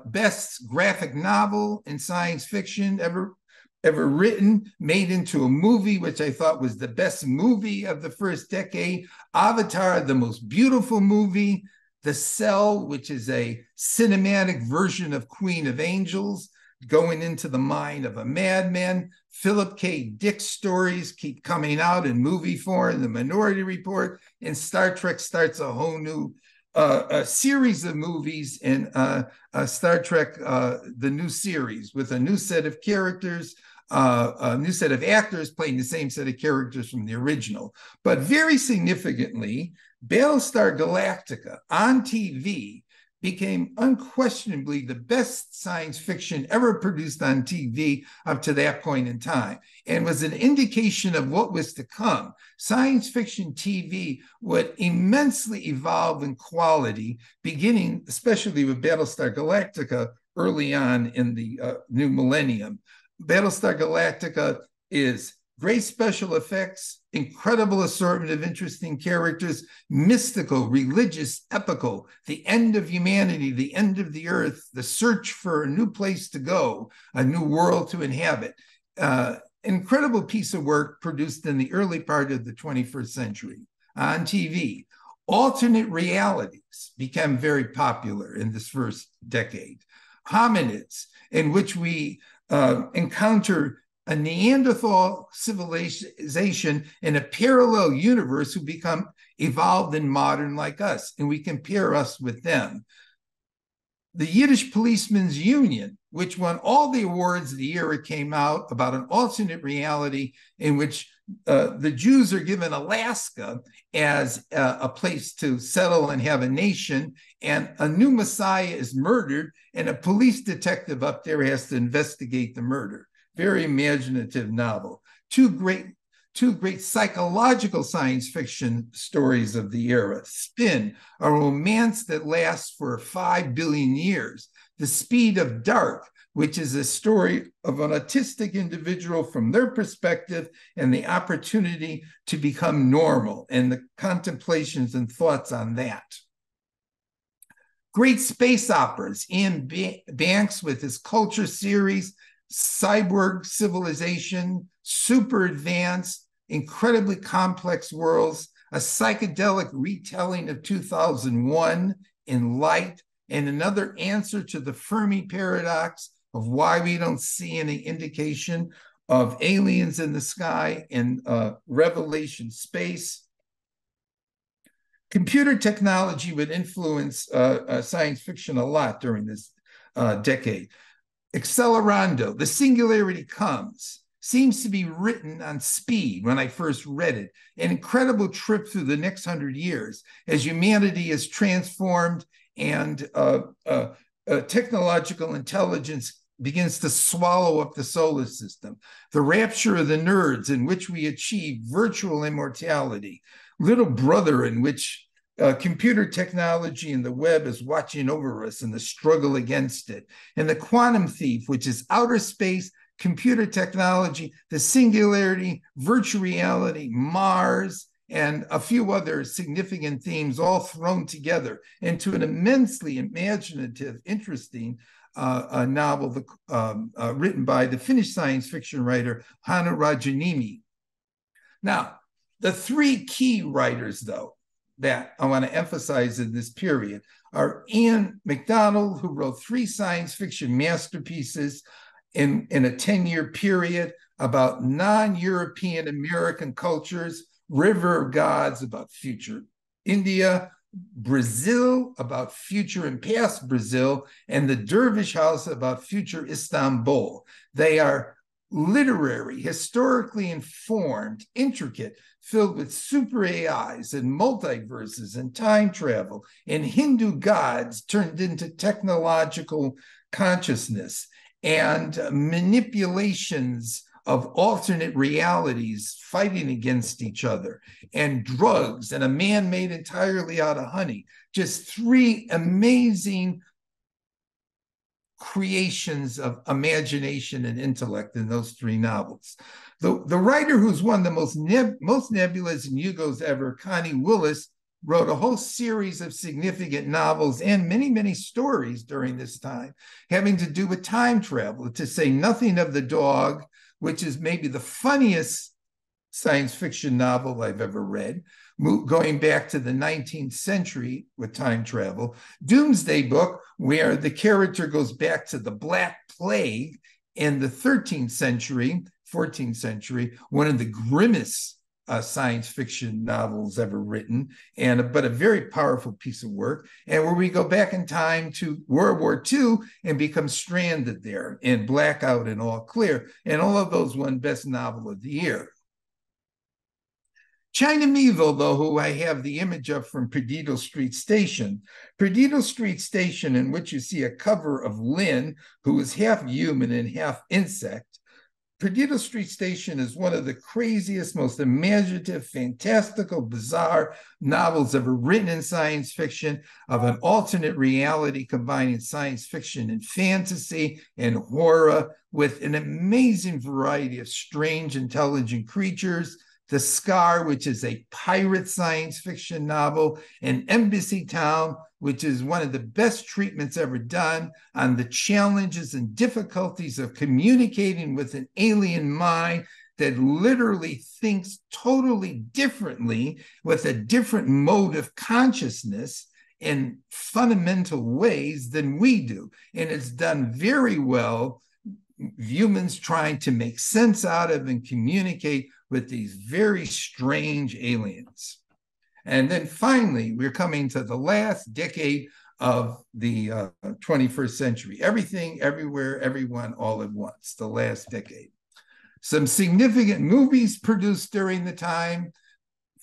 best graphic novel in science fiction ever written, made into a movie, which I thought was the best movie of the first decade. Avatar, the most beautiful movie. The Cell, which is a cinematic version of Queen of Angels, going into the mind of a madman. Philip K. Dick stories keep coming out in movie form, The Minority Report, and Star Trek starts a whole new a series of movies in Star Trek, the new series, with a new set of characters, a new set of actors playing the same set of characters from the original. But very significantly, Battlestar Galactica on TV became unquestionably the best science fiction ever produced on TV up to that point in time, and was an indication of what was to come. Science fiction TV would immensely evolve in quality, beginning especially with Battlestar Galactica early on in the new millennium. Battlestar Galactica is great special effects, incredible assortment of interesting characters, mystical, religious, epical, the end of humanity, the end of the earth, the search for a new place to go, a new world to inhabit. Incredible piece of work produced in the early part of the 21st century on TV. Alternate realities became very popular in this first decade. Hominids, in which we encounter a Neanderthal civilization in a parallel universe who become evolved and modern like us, and we compare us with them. The Yiddish Policemen's Union, which won all the awards the year it came out, about an alternate reality in which the Jews are given Alaska as a place to settle and have a nation, and a new messiah is murdered, and a police detective up there has to investigate the murder. Very imaginative novel. Two great psychological science fiction stories of the era. Spin, a romance that lasts for 5 billion years. The Speed of Dark, which is a story of an autistic individual from their perspective and the opportunity to become normal and the contemplations and thoughts on that. Great space operas, Ian Banks with his Culture series, Cyborg Civilization, super advanced, incredibly complex worlds, a psychedelic retelling of 2001 in light, and another answer to the Fermi paradox of why we don't see any indication of aliens in the sky in Revelation Space. Computer technology would influence science fiction a lot during this decade. Accelerando, The Singularity Comes, seems to be written on speed when I first read it. An incredible trip through the next 100 years as humanity is transformed and technological intelligence begins to swallow up the solar system. The Rapture of the Nerds, in which we achieve virtual immortality. Little Brother, in which computer technology and the web is watching over us and the struggle against it. And The Quantum Thief, which is outer space, computer technology, the singularity, virtual reality, Mars, and a few other significant themes all thrown together into an immensely imaginative, interesting novel written by the Finnish science fiction writer Hannu Rajaniemi. Now, the three key writers, though, that I want to emphasize in this period are Ian MacDonald, who wrote 3 science fiction masterpieces in a 10-year period about non-European American cultures, River of Gods about future India, Brazil about future and past Brazil, and The Dervish House about future Istanbul. They are literary, historically informed, intricate, filled with super AIs and multiverses and time travel and Hindu gods turned into technological consciousness and manipulations of alternate realities fighting against each other, and drugs, and a man made entirely out of honey. Just 3 amazing creations of imagination and intellect in those 3 novels. The writer who's won the most Nebulas and Hugos ever, Connie Willis, wrote a whole series of significant novels and many, many stories during this time, having to do with time travel, to say nothing of The Dog, which is maybe the funniest science fiction novel I've ever read, going back to the 19th century with time travel. Doomsday Book, where the character goes back to the Black Plague in the 13th century, 14th century, one of the grimmest science fiction novels ever written, but a very powerful piece of work, and where we go back in time to World War II and become stranded there in Blackout and All Clear, and all of those won Best Novel of the Year. China Meeville, though, who I have the image of from Perdido Street Station. Perdido Street Station, in which you see a cover of Lynn, who is half human and half insect. Perdido Street Station is one of the craziest, most imaginative, fantastical, bizarre novels ever written in science fiction, of an alternate reality combining science fiction and fantasy and horror, with an amazing variety of strange, intelligent creatures. The Scar, which is a pirate science fiction novel, and Embassy Town, which is one of the best treatments ever done on the challenges and difficulties of communicating with an alien mind that literally thinks totally differently, with a different mode of consciousness in fundamental ways than we do. And it's done very well, humans trying to make sense out of and communicate with these very strange aliens. And then finally, we're coming to the last decade of the 21st century. Everything, everywhere, everyone, all at once, the last decade. Some significant movies produced during the time.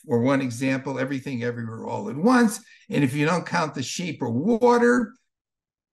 For one example, Everything, Everywhere, All at Once. And if you don't count The Shape of Water,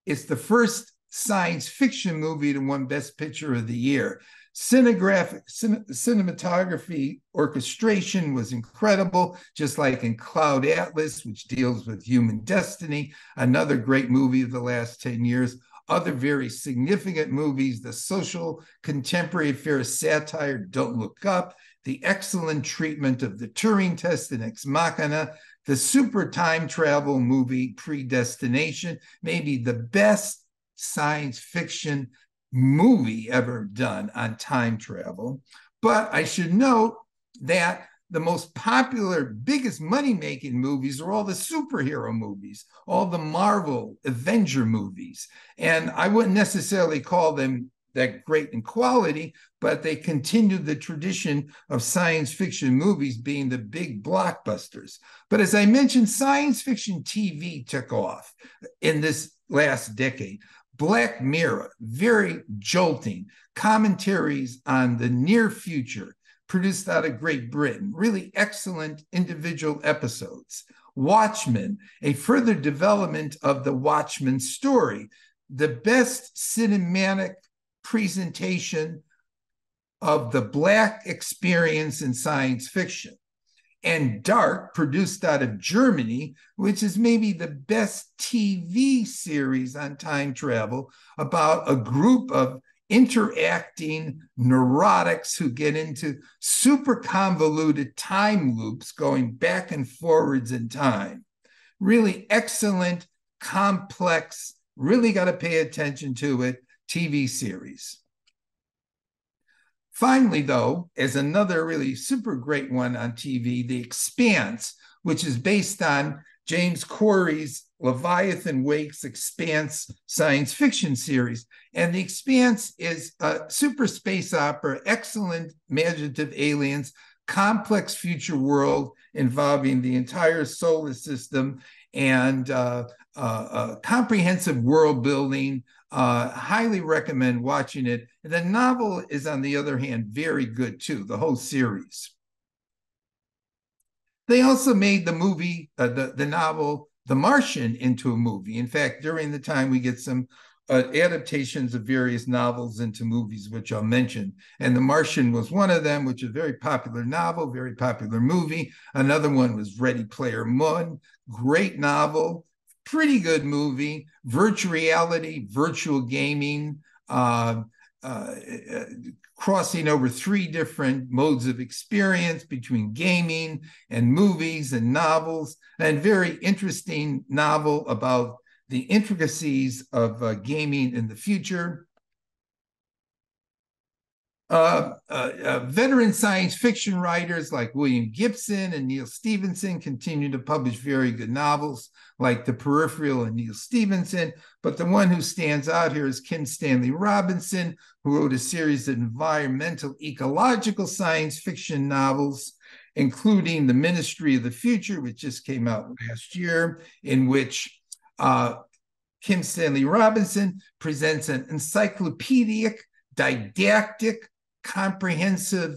it's the first science fiction movie to win Best Picture of the Year. Cinematography orchestration was incredible, just like in Cloud Atlas, which deals with human destiny, another great movie of the last 10 years. Other very significant movies, the social contemporary affair satire, Don't Look Up, the excellent treatment of the Turing test in Ex Machina, the super time travel movie Predestination, maybe the best science fiction movie ever done on time travel. But I should note that the most popular, biggest money-making movies are all the superhero movies, all the Marvel Avenger movies. And I wouldn't necessarily call them that great in quality, but they continued the tradition of science fiction movies being the big blockbusters. But as I mentioned, science fiction TV took off in this last decade. Black Mirror, very jolting, commentaries on the near future, produced out of Great Britain, really excellent individual episodes. Watchmen, a further development of the Watchmen story, the best cinematic presentation of the Black experience in science fiction. And Dark, produced out of Germany, which is maybe the best TV series on time travel, about a group of interacting neurotics who get into super convoluted time loops going back and forwards in time. Really excellent, complex, really got to pay attention to it, TV series. Finally, though, is another really super great one on TV, The Expanse, which is based on James Corey's Leviathan Wakes Expanse science fiction series. And The Expanse is a super space opera, excellent imaginative aliens, complex future world involving the entire solar system, and comprehensive world building. Highly recommend watching it. And the novel is, on the other hand, very good too, the whole series. They also made the movie, the novel, The Martian, into a movie. In fact, during the time we get some adaptations of various novels into movies, which I'll mention. And The Martian was one of them, which is a very popular novel, very popular movie. Another one was Ready Player One, great novel. Pretty good movie, virtual reality, virtual gaming, crossing over three different modes of experience between gaming and movies and novels, and very interesting novel about the intricacies of gaming in the future. Veteran science fiction writers like William Gibson and Neal Stephenson continue to publish very good novels like The Peripheral and Neal Stephenson, but the one who stands out here is Kim Stanley Robinson, who wrote a series of environmental ecological science fiction novels, including The Ministry of the Future, which just came out last year, in which Kim Stanley Robinson presents an encyclopedic, didactic, comprehensive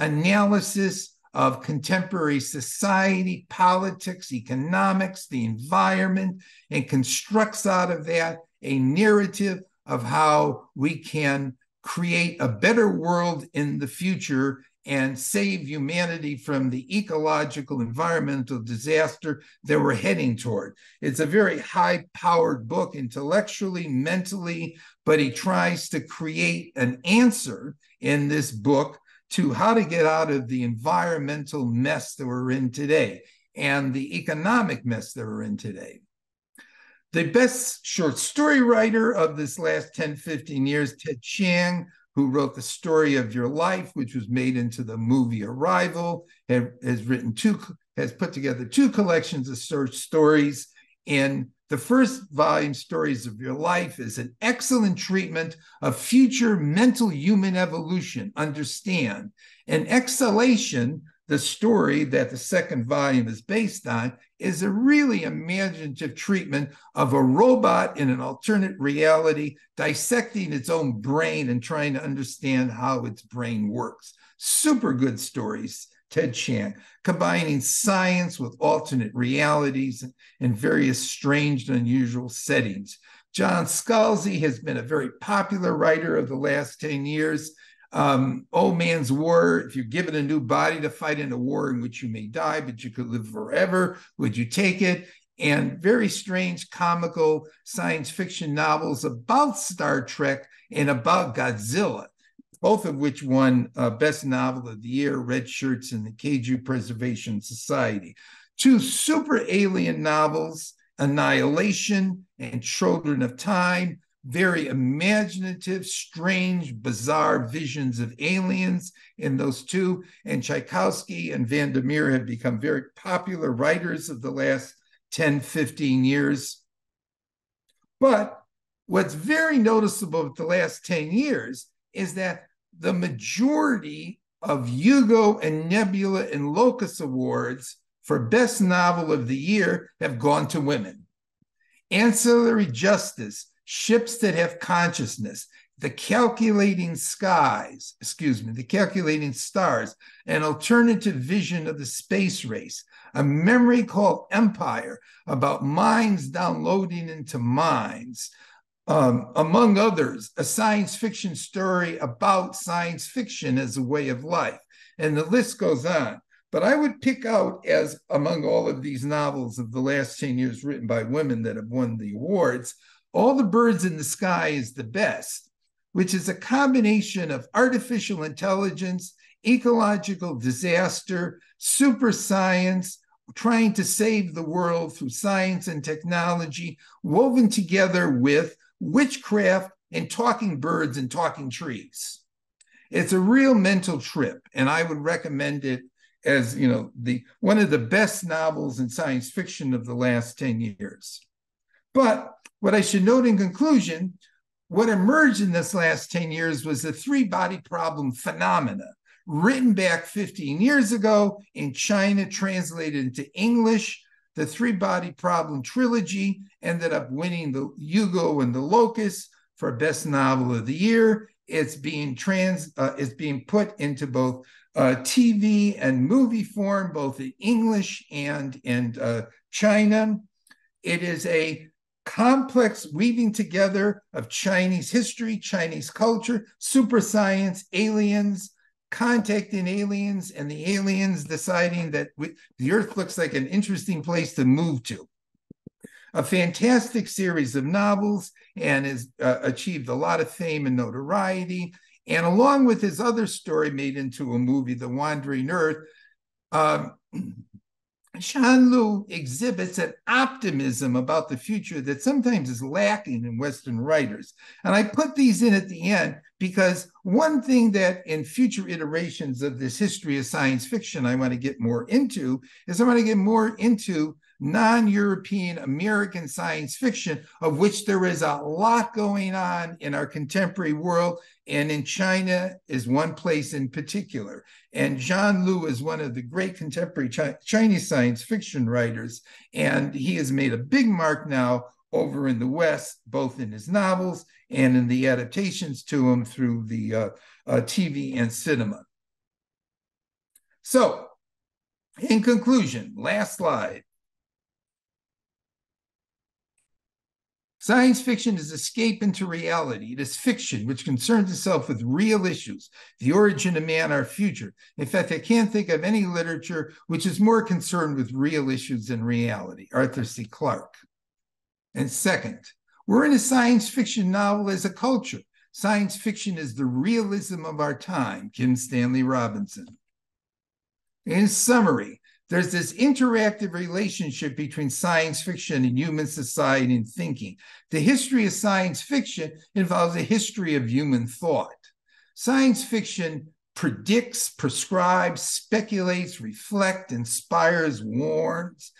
analysis of contemporary society, politics, economics, the environment, and constructs out of that a narrative of how we can create a better world in the future and save humanity from the ecological, environmental disaster that we're heading toward. It's a very high-powered book intellectually, mentally, but he tries to create an answer in this book to how to get out of the environmental mess that we're in today and the economic mess that we're in today. The best short story writer of this last 10, 15 years, Ted Chiang, who wrote The Story of Your Life, which was made into the movie Arrival, has put together two collections of short stories. And the first volume, Stories of Your Life, is an excellent treatment of future mental human evolution, understand. And Exhalation, the story that the second volume is based on, is a really imaginative treatment of a robot in an alternate reality, dissecting its own brain and trying to understand how its brain works. Super good stories, Ted Chiang, combining science with alternate realities and various strange and unusual settings. John Scalzi has been a very popular writer of the last 10 years. Old Man's War, if you're given a new body to fight in a war in which you may die, but you could live forever, would you take it? And very strange comical science fiction novels about Star Trek and about Godzilla, both of which won Best Novel of the Year, Red Shirts, and the Kaiju Preservation Society. Two super alien novels, Annihilation and Children of Time, very imaginative, strange, bizarre visions of aliens in those two. And Tchaikovsky and Van der Meer have become very popular writers of the last 10, 15 years. But what's very noticeable with the last 10 years is that the majority of Hugo and Nebula and Locus Awards for Best Novel of the Year have gone to women. Ancillary Justice, Ships That Have Consciousness, The Calculating Stars, An Alternative Vision of the Space Race, A Memory Called Empire, about minds downloading into minds, among others, a science fiction story about science fiction as a way of life. And the list goes on. But I would pick out, as among all of these novels of the last 10 years written by women that have won the awards, All the Birds in the Sky is the best, which is a combination of artificial intelligence, ecological disaster, super science, trying to save the world through science and technology, woven together with witchcraft and talking birds and talking trees. It's a real mental trip, and I would recommend it as, you know, one of the best novels in science fiction of the last 10 years. But what I should note in conclusion, what emerged in this last 10 years was the three-body problem phenomena, written back 15 years ago in China, translated into English. The three-body problem trilogy ended up winning the Hugo and the Locus for Best Novel of the Year. It's being put into both TV and movie form, both in English and in China. It is a complex weaving together of Chinese history, Chinese culture, super science, aliens, contacting aliens, and the aliens deciding that the Earth looks like an interesting place to move to. A fantastic series of novels, and has achieved a lot of fame and notoriety. And along with his other story made into a movie, The Wandering Earth, Shan Lu exhibits an optimism about the future that sometimes is lacking in Western writers. And I put these in at the end because one thing that in future iterations of this history of science fiction I want to get more into is I want to get more into non-European American science fiction, of which there is a lot going on in our contemporary world, and in China is one place in particular. And Shan Lu is one of the great contemporary Chinese science fiction writers, and he has made a big mark now over in the West, both in his novels and in the adaptations to him through the TV and cinema. So In conclusion, last slide. Science fiction is escape into reality. It is fiction which concerns itself with real issues, the origin of man, our future. In fact, I can't think of any literature which is more concerned with real issues than reality. Arthur C. Clarke. And second, we're in a science fiction novel as a culture. Science fiction is the realism of our time. Kim Stanley Robinson. In summary, there's this interactive relationship between science fiction and human society and thinking. The history of science fiction involves a history of human thought. Science fiction predicts, prescribes, speculates, reflects, inspires, warns,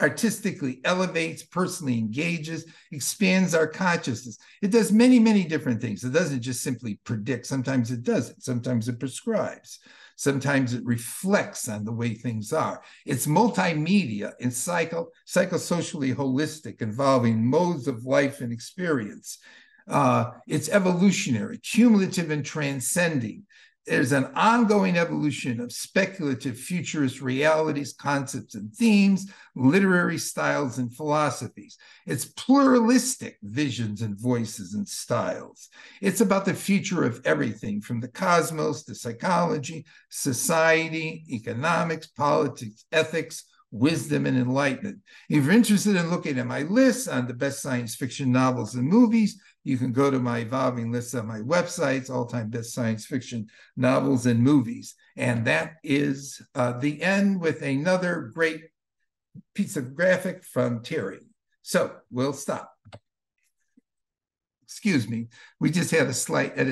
artistically elevates, personally engages, expands our consciousness. It does many, many different things. It doesn't just simply predict. Sometimes it doesn't. Sometimes it prescribes. Sometimes it reflects on the way things are. It's multimedia and psychosocially holistic, involving modes of life and experience. It's evolutionary, cumulative and transcending. There's an ongoing evolution of speculative futurist realities, concepts and themes, literary styles and philosophies. It's pluralistic visions and voices and styles. It's about the future of everything from the cosmos to psychology, society, economics, politics, ethics, wisdom and enlightenment. If you're interested in looking at my list on the best science fiction novels and movies, you can go to my evolving list on my websites, all-time best science fiction novels and movies. And that is the end with another great piece of graphic from Tery. So we'll stop. Excuse me. We just had a slight edit.